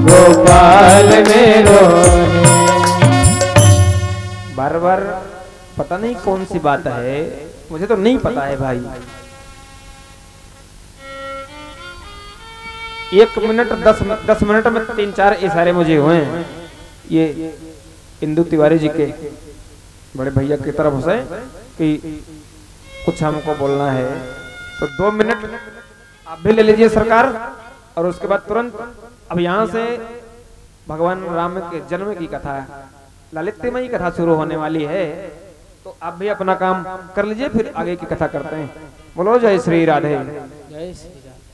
गोपाल मेरो है। बार बार पता नहीं कौन सी बात है, मुझे तो नहीं पता है भाई। एक मिनट, दस दस मिनट में तीन चार इशारे मुझे हुए हैं। ये इंदु तिवारी जी के बड़े भैया की तरफ से कि कुछ हमको बोलना है, तो दो मिनट आप भी ले लीजिए सरकार, और उसके बाद तुरंत अब यहाँ से भगवान राम के जन्म की कथा, लालित्यमयी कथा शुरू होने वाली है, तो आप भी अपना काम कर लीजिए, फिर आगे की कथा करते हैं। बोलो जय श्री राधे। जय Shri Radhe.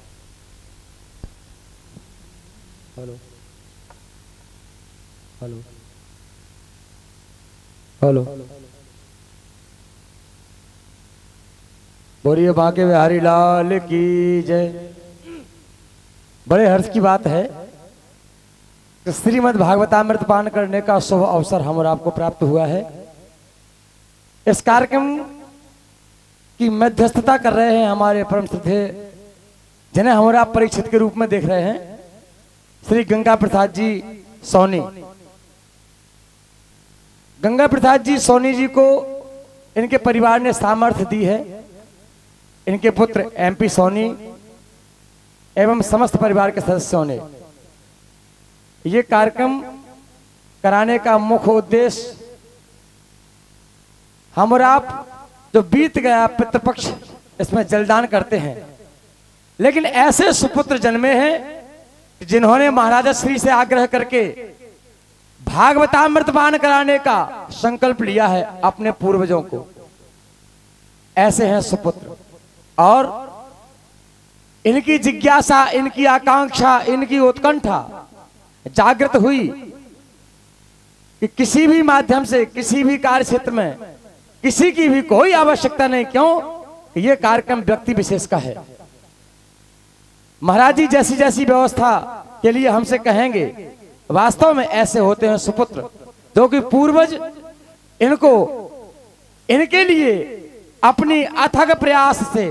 Hello hello hello, बोलिए बांके बिहारी लाल की जय। बड़े हर्ष की बात है कि श्रीमद् भागवतामृत पान करने का शुभ अवसर हम और आपको प्राप्त हुआ है। इस कार्यक्रम की मध्यस्थता कर रहे हैं हमारे परम श्रद्धे, जिन्हें हम और आप परीक्षित के रूप में देख रहे हैं, श्री गंगा प्रसाद जी सोनी। गंगा प्रसाद जी सोनी जी को इनके परिवार ने सामर्थ्य दी है। इनके पुत्र एमपी सोनी एवं समस्त परिवार के सदस्यों ने ये कार्यक्रम कराने का मुख्य उद्देश्य हम और आप जो बीत गया पितृपक्ष इसमें जलदान करते हैं, लेकिन ऐसे सुपुत्र जन्मे हैं जिन्होंने महाराजा श्री से आग्रह करके भागवतामृत पान कराने का संकल्प लिया है अपने पूर्वजों को। ऐसे हैं सुपुत्र, और इनकी जिज्ञासा, इनकी आकांक्षा, इनकी उत्कंठा जागृत हुई कि किसी भी माध्यम से, किसी भी कार्य क्षेत्र में किसी की भी कोई आवश्यकता नहीं, क्यों यह कार्यक्रम व्यक्ति विशेष का है। महाराज जी जैसी जैसी व्यवस्था के लिए हमसे कहेंगे, वास्तव में ऐसे होते हैं सुपुत्र जो कि पूर्वज इनको, इनके लिए अपनी अथक प्रयास से,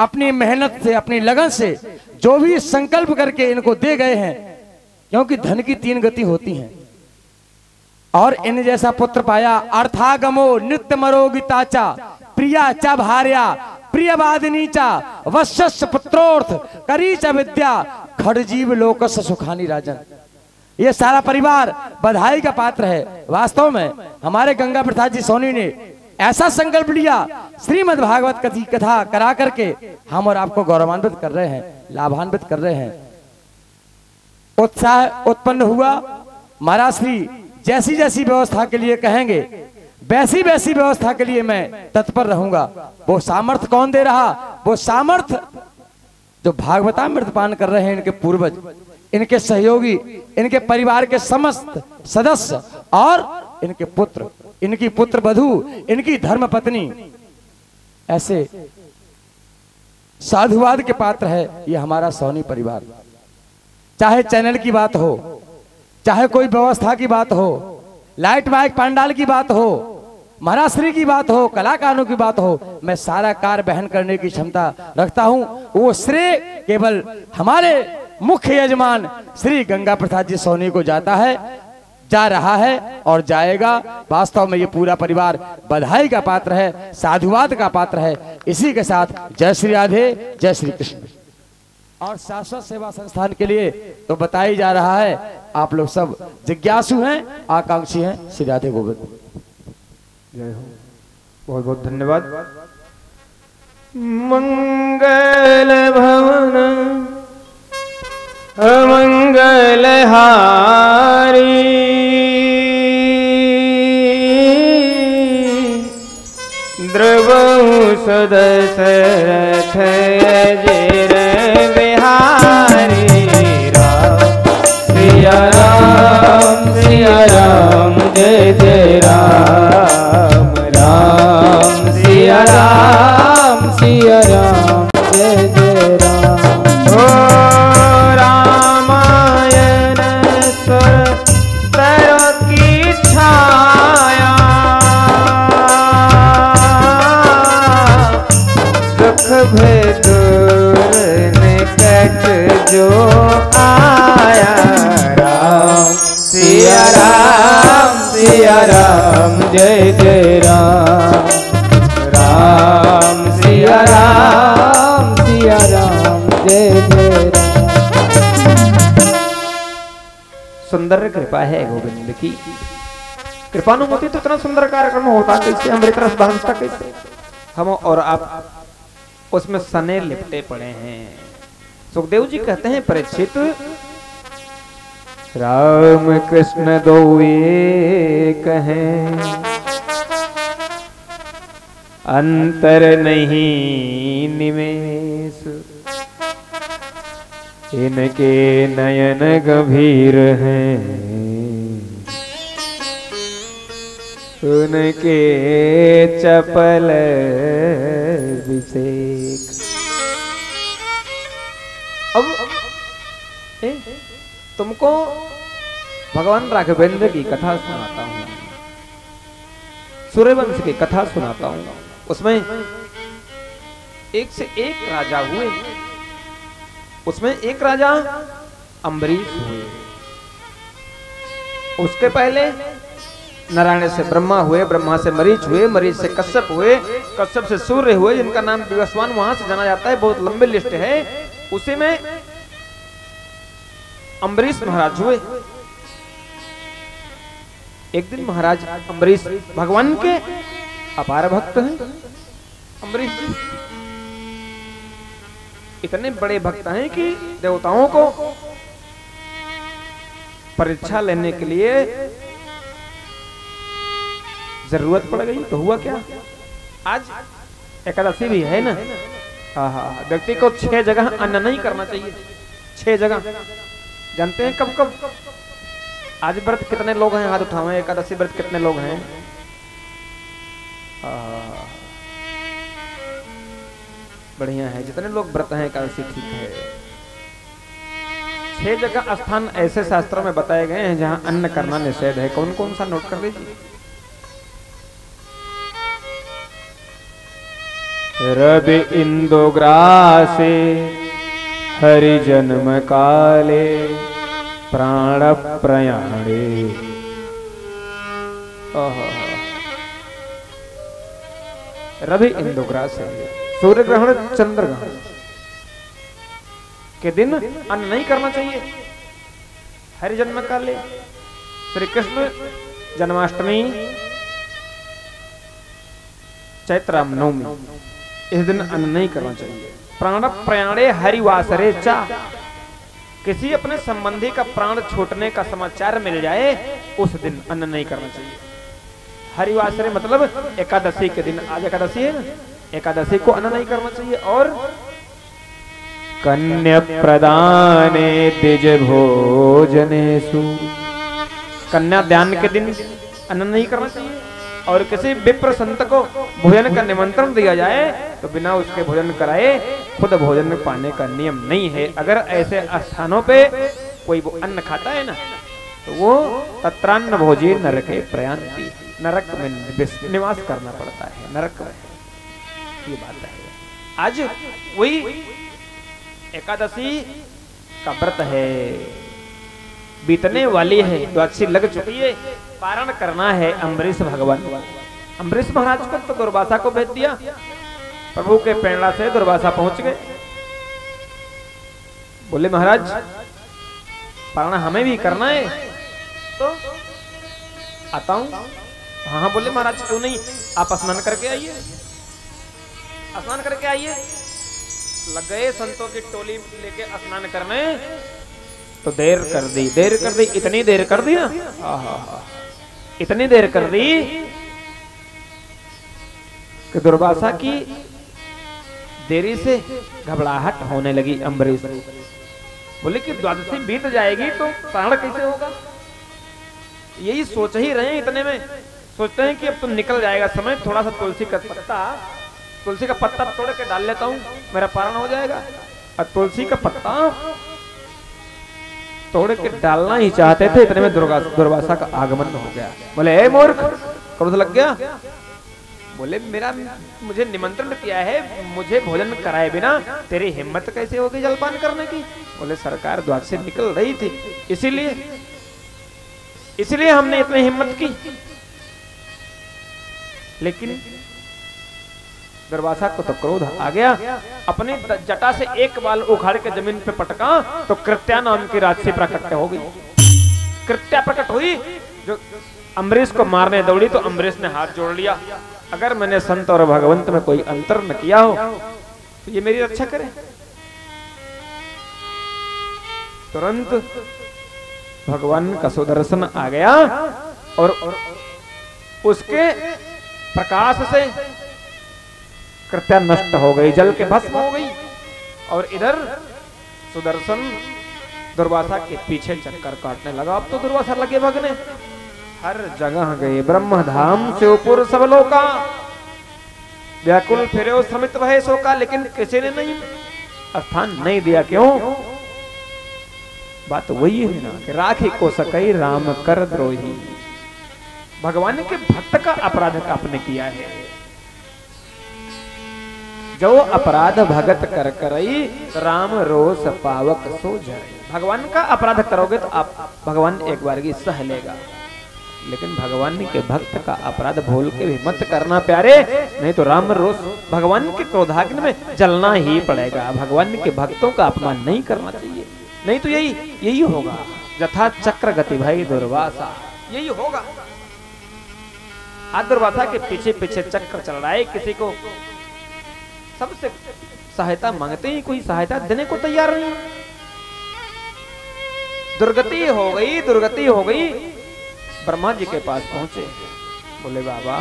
अपनी मेहनत से, अपनी लगन से जो भी संकल्प करके इनको दे गए हैं, क्योंकि धन की तीन गति होती हैं, और इन जैसा पुत्र पाया। अर्थागमो नित्य मरोगिता चा प्रिया चा भार्या प्रियवादिनी चा वश्यस्य पुत्रोर्थ करी च विद्या खड़जीव लोकस्य सुखानी राजन। ये सारा परिवार बधाई का पात्र है। वास्तव में हमारे गंगा प्रसाद जी सोनी ने ऐसा संकल्प लिया, श्रीमद् भागवत कथी कथा करा करके हम और आपको गौरवान्वित कर रहे हैं, लाभान्वित कर रहे हैं। उत्साह उत्पन्न हुआ। महाराज श्री जैसी जैसी व्यवस्था के लिए कहेंगे, वैसी वैसी व्यवस्था के लिए मैं तत्पर रहूंगा। वो सामर्थ्य कौन दे रहा? वो सामर्थ्य जो भागवतामृत पान कर रहे हैं इनके पूर्वज, इनके सहयोगी, इनके परिवार के समस्त सदस्य, और इनके पुत्र, इनकी पुत्र बधू, इनकी धर्म पत्नी, ऐसे साधुवाद के पात्र है ये हमारा सोनी परिवार। चाहे चैनल की बात हो, चाहे कोई व्यवस्था की बात हो, लाइट माइक पंडाल की बात हो, महाराष्ट्री की बात हो, कलाकारों की बात हो, मैं सारा कार्य बहन करने की क्षमता रखता हूं। वो श्रेय केवल हमारे मुख्य यजमान श्री गंगा प्रसाद जी सोनी को जाता है, जा रहा है और जाएगा। वास्तव में ये पूरा परिवार बधाई का पात्र है, साधुवाद का पात्र है। इसी के साथ जय श्री राधे, जय श्री कृष्ण। और शाश्वत सेवा संस्थान के लिए तो बताया जा रहा है, आप लोग सब जिज्ञासु हैं, आकांक्षी हैं। श्री राधे गोविंद। जय हो। बहुत बहुत धन्यवाद। मंगल भवन मंगलहारी द्रवहु सदशरथ अजिर बिहारी राम सिया राम सिया राम जय जय राम राम सिया राम सिया राम जय जय राम। जो आया राम सिया राम सिया राम जय जय राम राम सिया राम सिया राम जय जय राम। सुंदर कृपा है गोविंद की। कृपानु मोती तो इतना सुंदर कार्यक्रम होता कैसे, हम तरफ बांधता कैसे, हम और आप उसमें सने लिपटे पड़े हैं। सुखदेव जी कहते हैं परीक्षित, राम कृष्ण दो एक हैं अंतर नहीं निमेष, इनके नयन गंभीर हैं उनके चपल विषेक। अब ए, तुमको भगवान राघवेंद्र की कथा सुनाता हूँ, सूर्यवंश की कथा सुनाता हूँ। उसमें एक से एक राजा हुए, उसमें एक राजा अम्बरीश हुए, उसके पहले नारायण से ब्रह्मा हुए, ब्रह्मा से मरीच हुए, मरीच से कश्यप हुए, कश्यप से सूर्य हुए, जिनका नाम विवस्वान वहां से जाना जाता है। बहुत लंबी लिस्ट है, उसी में अम्बरीश महाराज हुए। एक दिन महाराज अम्बरीश भगवान के अपार भक्त हैं। अम्बरीश इतने बड़े भक्त हैं कि देवताओं को परीक्षा लेने के लिए जरूरत पड़ गई। तो हुआ क्या, आज एकादशी भी है ना, हाँ, व्यक्ति को छह जगह अन्न नहीं करना चाहिए, छह जगह। जानते हैं कब कब? आज व्रत कितने लोग हैं, हाथ उठाएं, एकादशी व्रत कितने लोग हैं? बढ़िया है, जितने लोग व्रत हैं एकादशी ठीक है। छह जगह स्थान ऐसे शास्त्रों में बताए गए हैं जहां अन्न करना निषेध है। कौन कौन सा नोट कर लीजिए। रवि इंदुग्रासे हरि जन्म काले प्राण प्रयाणे। रवि इंदुग्रासे, सूर्य ग्रहण चंद्र ग्रहण के दिन अन्न नहीं करना चाहिए। हरि जन्म काले, श्री कृष्ण जन्माष्टमी, चैत्राम नवमी, इस दिन अन्न नहीं करना चाहिए। प्राण प्रयाणे हरिवासरे चा, किसी अपने संबंधी का प्राण छूटने का समाचार मिल जाए उस दिन अन्न नहीं करना चाहिए। हरिवासरे मतलब एकादशी के दिन, आज एकादशी है ना, एकादशी को अन्न नहीं करना चाहिए। और कन्या प्रदाने द्विज भोजनेषु, कन्या दान के दिन अन्न नहीं करना चाहिए। और किसी विप्र संत को भोजन का निमंत्रण दिया जाए तो बिना उसके भोजन कराए खुद भोजन पाने का नियम नहीं है। अगर ऐसे स्थानों पे कोई वो अन्न खाता है ना तो वो तत्रान्न भोजी नरके प्रयांति, नरक में निवास करना पड़ता है, नरक में। ये बात है, आज वही एकादशी का व्रत है, बीतने वाली है, द्वादशी लग चुकी है, पारण करना है। अम्बरीश भगवान, अम्बरीश महाराज को तो दुर्वासा को भेज दिया, प्रभु के प्रेरणा से दुर्वासा पहुंच गए। बोले महाराज पारण हमें भी करना है तो आता हूं। हाँ हाँ बोले महाराज क्यों नहीं, आप स्नान करके आइए, स्नान करके आइए। लग गए संतों की टोली लेके स्नान करने, तो देर कर दी, देर कर दी, इतनी देर कर दी ना, आहा इतनी देर कर दी कि दुर्वासा की देरी से घबराहट होने लगी। अम्बरीश बोले कि द्वादशी बीत जाएगी तो प्राण कैसे होगा, यही सोच ही रहे हैं। इतने में सोचते हैं कि अब तो निकल जाएगा समय, थोड़ा सा तुलसी का पत्ता, तुलसी का पत्ता तोड़ के डाल लेता हूँ, मेरा पारण हो जाएगा। और तुलसी का पत्ता तोड़ के डालना ही चाहते थे, इतने में दुर्वासा का आगमन हो गया। बोले ए मूर्ख, क्रोध लग गया। बोले मेरा, मुझे निमंत्रण किया है, मुझे भोजन कराए बिना तेरी हिम्मत कैसे होगी जलपान करने की। बोले सरकार द्वार से निकल रही थी, इसीलिए इसलिए हमने इतनी हिम्मत की। लेकिन दुर्वासा को तो क्रोध आ गया, अपने जटा से एक बाल उखाड़ के जमीन पे पटका तो कृत्या नाम की राक्षसी प्रकट हो गई। कृत्या प्रकट हुई। जो अम्बरीश को मारने दौड़ी तो अम्बरीश ने हाथ जोड़ लिया, अगर मैंने संत और भगवंत में कोई अंतर न किया हो तो ये मेरी रक्षा करे। तुरंत भगवान का सुदर्शन आ गया और उसके प्रकाश से कृत्या नष्ट हो गई, जल के भस्म हो गई। और इधर सुदर्शन दुर्वासा के पीछे चक्कर काटने लगा। अब तो दुर्वासा लगे भगने, हर जगह गए, ब्रह्मधाम, शिवपुर, सबलोका, व्याकुल फिरे श्रमित भय शोका, लेकिन किसी ने नहीं स्थान नहीं दिया। क्यों? बात वही है ना कि राखी को सकई राम कर द्रोही। भगवान के भक्त का अपराध आपने किया है, जो अपराध भगत कर करई राम रोस पावक सो जरई। भगवान का अपराध करोगे तो आप भगवान एक बार की सह लेगा, लेकिन भगवान के भक्त का अपराध भूल के भी मत करना प्यारे, नहीं तो राम रोस, भगवान के क्रोधाग्नि में जलना ही पड़ेगा। भगवान के भक्तों का अपमान नहीं करना चाहिए, नहीं तो यही यही होगा, यथा चक्र गति भाई दुर्वासा, यही होगा। दुर्वासा के पीछे पीछे चक्कर चल रहा है, किसी को सबसे सहायता मांगते ही कोई सहायता देने को तैयार नहीं। दुर्गति हो गई, दुर्गति हो गई। ब्रह्मा जी के पास पहुंचे, बोले बाबा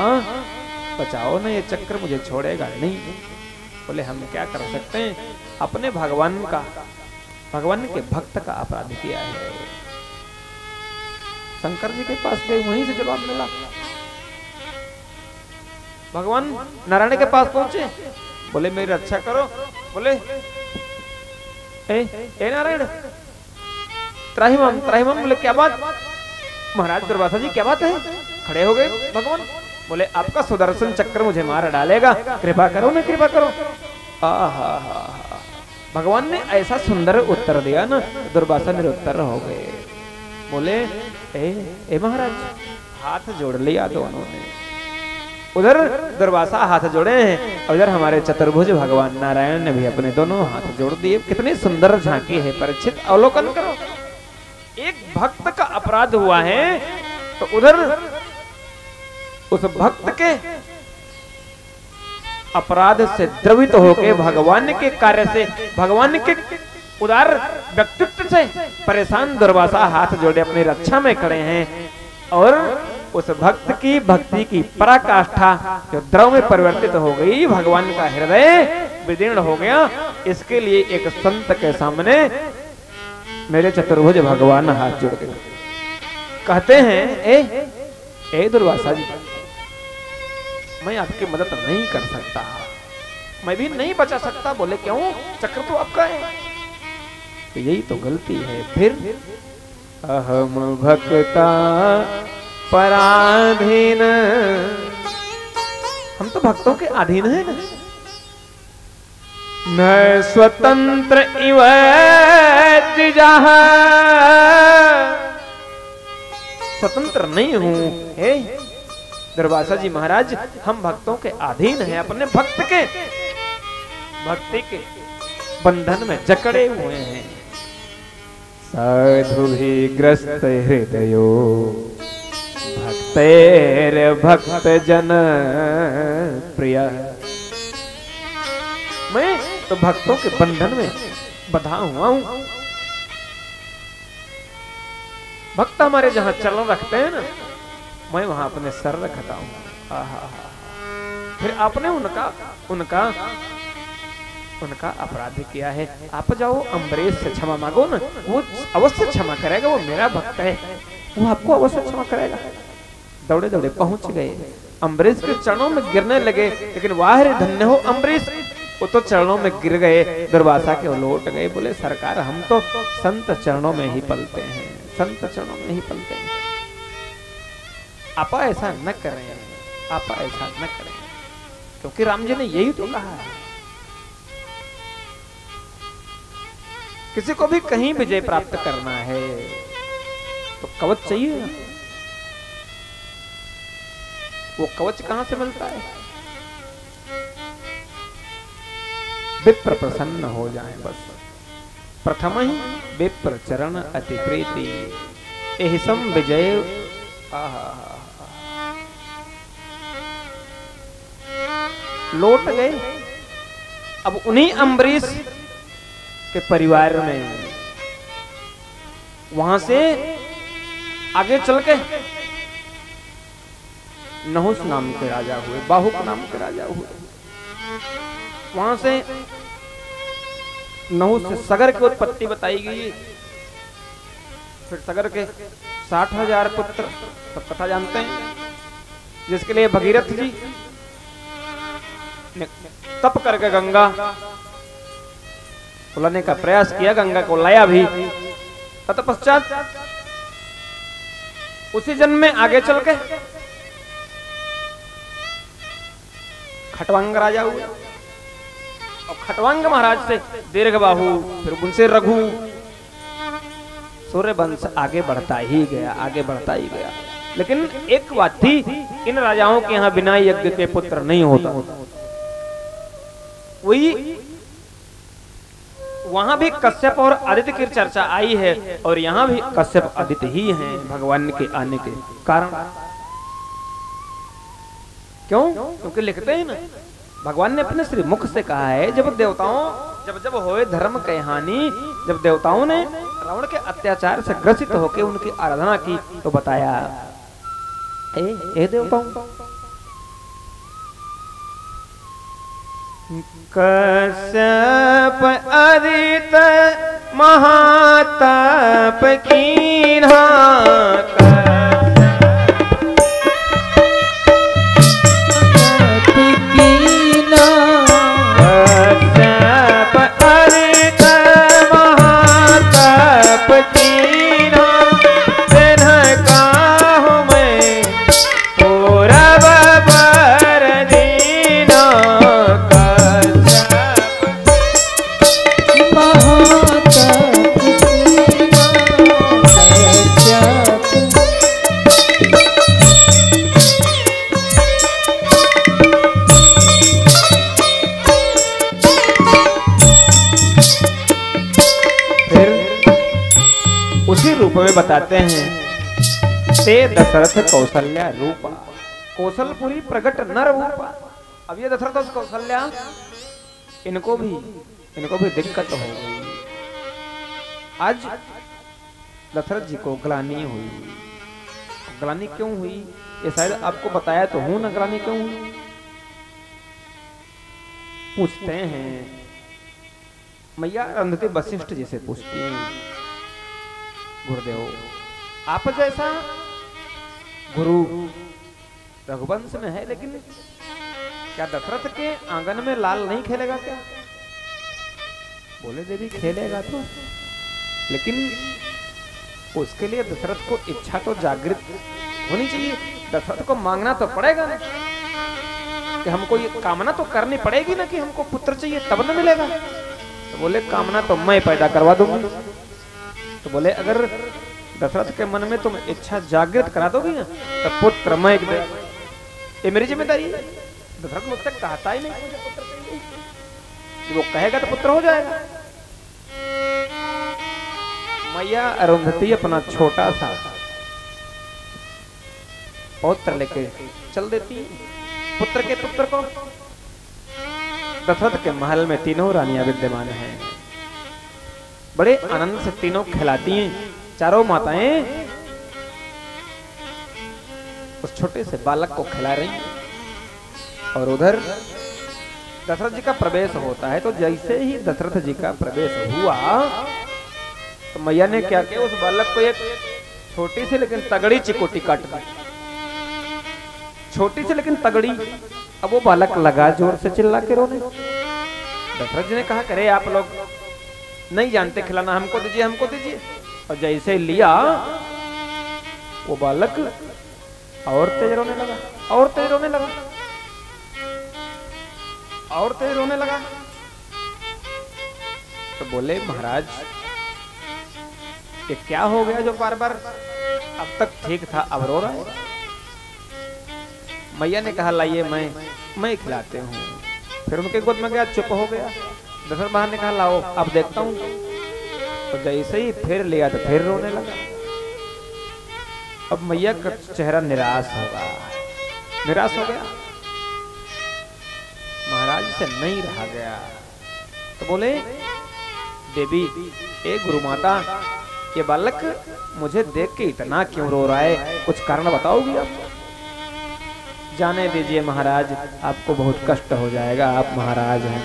बचाओ ना, ये चक्र मुझे छोड़ेगा नहीं। बोले हम क्या कर सकते हैं, अपने भगवान का, भगवान के भक्त का अपराध किया है। शंकर जी के पास गए, वहीं से जवाब मिला। भगवान नारायण के पास पहुंचे, बोले मेरी रक्षा करो। बोले ए ए नारायण त्राहिमम त्राहिमम। बोले क्या बात महाराज दुर्वासा जी, क्या बात है? खड़े हो गए भगवान, बोले आपका सुदर्शन चक्र मुझे मार डालेगा, कृपा करो ना, कृपा करो। आहा हा हा, भगवान ने ऐसा सुंदर उत्तर दिया ना, दुर्वासा निरुत्तर हो गए। बोले ए ए महाराज, हाथ जोड़ लिया दोनों ने। उधर दुर्वासा हाथ जोड़े हैं, उधर हमारे चतुर्भुज भगवान नारायण ने भी अपने दोनों हाथ जोड़ दिए। कितनी सुंदर झांकी है परीक्षित, अवलोकन करो। एक भक्त का अपराध हुआ है तो उधर उस भक्त के अपराध से द्रवित होकर भगवान के कार्य से, भगवान के उदार व्यक्तित्व से परेशान दुर्वासा हाथ जोड़े अपनी रक्षा में खड़े हैं। और उस भक्त की भक्ति की पराकाष्ठा जो द्रव में परिवर्तित हो गई, भगवान का हृदय विदीर्ण हो गया। इसके लिए एक संत के सामने मेरे चतुर्भुज भगवान हाथ जोड़ गए। कहते हैं ए ए दुर्वासा जी, मैं आपकी मदद नहीं कर सकता, मैं भी नहीं बचा सकता। बोले क्यों, चक्र तो आपका है। तो यही तो गलती है। फिर अहम भक्ता पराधीन, हम तो भक्तों के अधीन है ना, न स्वतंत्र इव द्विजाः, स्वतंत्र नहीं हूं। हे दुर्वासा जी महाराज, हम भक्तों के अधीन हैं, अपने भक्त के भक्ति के बंधन में जकड़े हुए हैं। साधु भी ग्रस्त हृदयो भक्तेर भक्त जन प्रिय, मैं तो भक्तों के बंधन में बंधा हुआ हूं। भक्त हमारे जहां चरण रखते हैं ना, मैं वहां अपने सर रखता हूं। आहा हा, फिर आपने उनका उनका उनका अपराध किया है। आप जाओ अम्बरीश से क्षमा मांगो ना, वो अवश्य क्षमा करेगा, वो मेरा भक्त है, वो आपको अवश्य क्षमा करेगा। दौड़े दौड़े पहुंच गए, अम्बरीश के चरणों में गिरने लगे, लेकिन वाह रे धन्य हो अम्बरीश, वो तो चरणों में गिर गए, दुर्वासा के लौट गए। बोले सरकार, हम तो संत चरणों में ही पलते हैं, संत चरणों में ही पलते हैं। आपा ऐसा न करें, आपा ऐसा न करें, क्योंकि राम जी ने यही तो कहा है। किसी को भी कहीं विजय प्राप्त करना है तो कवच चाहिए ना। वो कवच कहां से मिलता है? विप्र प्रसन्न हो जाए बस, प्रथम ही विप्र चरण अति प्रीति। एहिसम विजय। लौट गए अब उन्हीं अम्बरीश के परिवार में। वहां से आगे चल के नहुस नाम के राजा हुए, बाहुक नाम के राजा हुए। वहां से नहुस से सगर की उत्पत्ति बताई गई। फिर सगर के साठ हजार पुत्र सब कथा जानते हैं, जिसके लिए भगीरथ जी ने तप करके गंगा को लाने का प्रयास किया, गंगा को लाया भी। तत्पश्चात उसी जन्म में आगे चल के खटवांग राजा हुए। और खटवांग महाराज से दीर्घबाहु, फिर उनसे रघु, सूर्य वंश आगे बढ़ता ही गया, आगे बढ़ता ही गया। लेकिन एक बात थी, इन राजाओं के यहाँ बिना यज्ञ के पुत्र नहीं होता। वही वहां भी कश्यप और आदित्य की चर्चा आई है, और यहाँ भी कश्यप आदित्य ही हैं भगवान के आने के कारण। क्यों? क्योंकि लिखते हैं ना, भगवान ने अपने श्री मुख से कहा है, जब देवताओं जब जब होए धर्म के हानि, जब देवताओं ने रावण के अत्याचार से ग्रसित होकर उनकी आराधना की तो बताया, ए, ए देवताओं कश्यप आदित्य महाताप कीन्हा बताते हैं से दशरथ कौशल्या रूपा, कौशलपुरी प्रकट नर रूपा। अब ये दशरथ और कौशल्या, इनको भी इनको भी दिक्कत हो गई। आज दशरथ जी को ग्लानि हुई। ग्लानि क्यों हुई ये शायद आपको बताया तो हूं ना, ग्लानि क्यों हुई पूछते हैं। मैया रंधती वशिष्ठ जी से पूछती हैं, गुरुदेव आप जैसा गुरु रघुवंश में है, लेकिन क्या दशरथ के आंगन में लाल नहीं खेलेगा क्या? बोले देवी खेलेगा तो, लेकिन उसके लिए दशरथ को इच्छा तो जागृत होनी चाहिए। दशरथ को मांगना तो पड़ेगा ना, कि हमको ये कामना तो करनी पड़ेगी ना कि हमको पुत्र चाहिए तब न मिलेगा। तो बोले कामना तो मैं पैदा करवा दूंगा। तो बोले अगर दशरथ के मन में तुम इच्छा जागृत करा दोगी ना तो पुत्र मैं दे, ये मेरी जिम्मेदारी। दशरथ मुझसे कहता ही नहीं, वो कहेगा तो पुत्र हो जाएगा। मैया अरुंधति अपना छोटा सा पौत्र लेके चल देती पुत्र के पुत्र को। दशरथ के महल में तीनों रानियां विद्यमान हैं, बड़े आनंद से तीनों खिलाती हैं। चारों माताएं उस छोटे से बालक को खिला रही हैं। और उधर दशरथ जी का प्रवेश होता है। तो जैसे ही दशरथ जी का प्रवेश हुआ तो मैया ने क्या किया, उस बालक को एक छोटी सी लेकिन तगड़ी चिकोटी काट दी, छोटी सी लेकिन तगड़ी। अब वो बालक लगा जोर से चिल्ला के रोने। दशरथ जी ने कहा करे आप लोग नहीं जानते खिलाना, हमको दीजिए हमको दीजिए। और जैसे लिया वो बालक और तेज रोने लगा, और तेज रोने लगा, और तेज रोने लगा। तो बोले महाराज ये क्या हो गया जो बार बार, अब तक ठीक था अब रो रहा है। मैया ने कहा लाइए मैं मैं खिलाते हूँ। फिर उनके गोद में गया, चुप हो गया। दशरथ महाराज ने कहा लाओ अब देखता हूं। तो जैसे ही फिर लिया तो फिर रोने लगा। अब मैया का चेहरा निराश होगा, निराश हो गया, महाराज से नहीं रहा गया। तो बोले, देवी ए गुरु माता, ये बालक मुझे देख के इतना क्यों रो रहा है, कुछ कारण बताओगी आप? जाने दीजिए महाराज, आपको बहुत कष्ट हो जाएगा, आप महाराज हैं।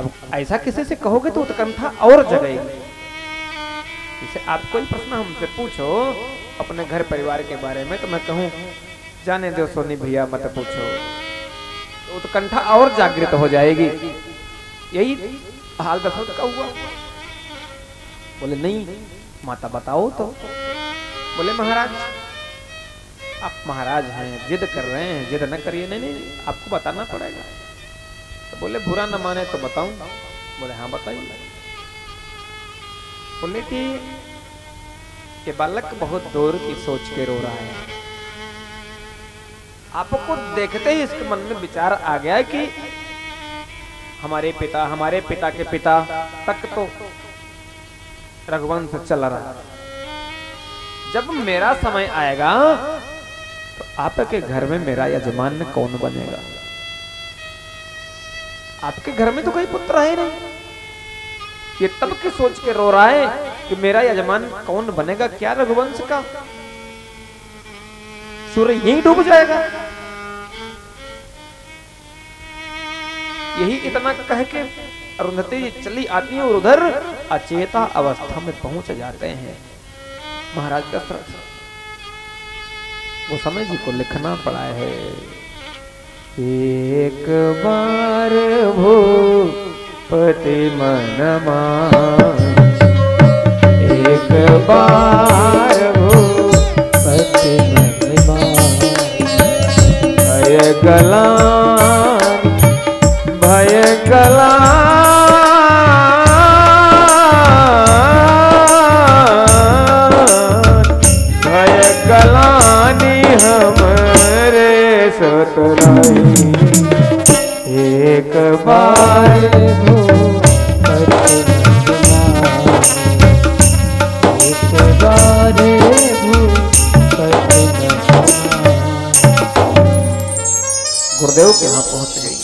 अब ऐसा किसी से कहोगे तो उत्कंठा और जगेगी। इसे आप कोई प्रश्न हमसे पूछो अपने घर परिवार के बारे में तो मैं कहूँ जाने दो सोनी भैया मत पूछो, तो उत्कंठा और जागृत हो जाएगी। यही हाल दशरथ का हुआ। बोले नहीं माता बताओ तो। बोले महाराज आप महाराज हैं, जिद कर रहे हैं, जिद न करिए, नहीं नहीं आपको बताना पड़ेगा। तो बोले बुरा न माने तो बताऊं? बोले हाँ बताइए। बोले कि ये बालक बहुत दूर की सोच के रो रहा है। आपको देखते ही इसके मन में विचार आ गया कि हमारे पिता, हमारे पिता के पिता तक तो रघुवंश चला रहा, जब मेरा समय आएगा तो आपके घर में मेरा यजमान कौन बनेगा? आपके घर में तो कोई पुत्र है नहीं। ये तब की सोच के रो रहा है कि मेरा यजमान कौन बनेगा, क्या रघुवंश का सूर्य यही डूब जाएगा? यही इतना कह के अरुंधति चली आती है और उधर अचेता अवस्था में पहुंच जाते हैं महाराज का दशरथ। वो समय जी को लिखना पड़ा है। एक बार भूपति मन मान, एक बार भूपति मन मान, भय गलान भय गलान एक बार भूपति एक बार भूपति गुरुदेव के यहाँ पहुंच गई।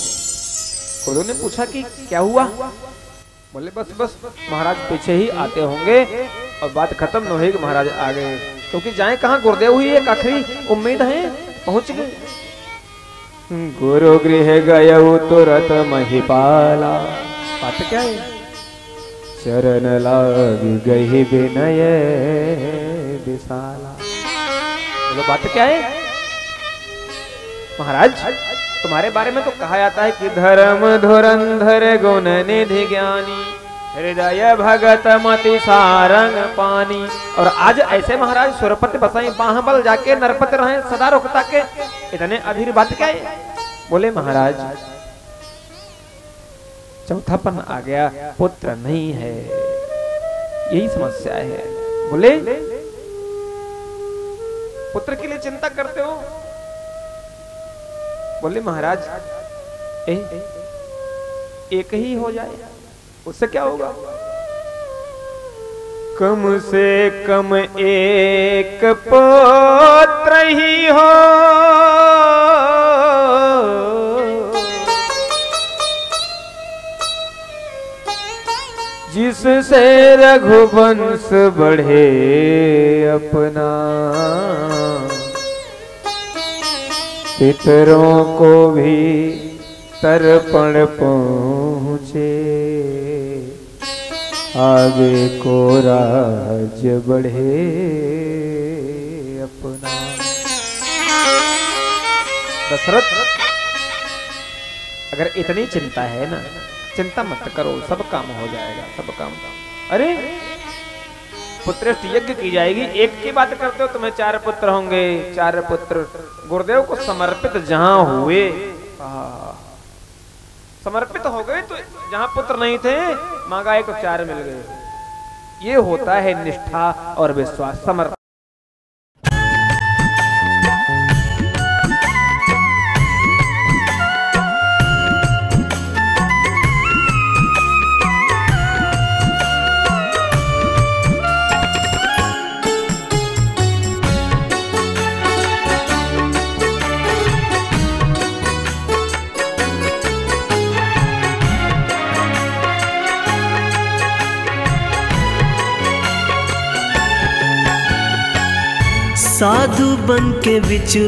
गुरुदेव ने पूछा कि क्या हुआ? बोले बस बस महाराज पीछे ही आते होंगे और बात खत्म न होगी। महाराज आ गए, क्योंकि जाए कहाँ, गुरुदेव ही एक आखिरी उम्मीद है, पहुंच गए। गुरु गृह गया तुरत महिपाला, बात क्या है? चरण लाग गई विनय विशाला। बोलो बात क्या है? महाराज तुम्हारे बारे में तो कहा जाता है कि धर्म धुरंधर गुण निधि ज्ञानी, हृदय भगत मति सारंग पानी। और आज ऐसे महाराज सुरपति बसाई बाहबल जाके नरपति रहे सदा रोकता के, इतने अधीर बात क्या है? बोले महाराज चौथापन आ गया, पुत्र नहीं है, यही समस्या है। बोले पुत्र के लिए चिंता करते हो? बोले महाराज ए, एक ही हो जाए उससे क्या होगा? कम से कम एक पुत्र ही हो, जिससे रघुवंश बढ़े अपना, पितरों को भी तर्पण पहुंचे, आगे को राज्य बढ़े अपना। दशरथ अगर इतनी चिंता है ना, चिंता मत करो, सब काम हो जाएगा, सब काम। अरे पुत्रेष्ट यज्ञ की जाएगी, एक की बात करते हो, तुम्हें चार पुत्र होंगे, चार पुत्र गुरुदेव को समर्पित जहां हुए, समर्पित हो गए, तो जहां पुत्र नहीं थे मांगा एक तो चार मिल गए। ये होता है निष्ठा और विश्वास, समर्पण। साधु बन के विचर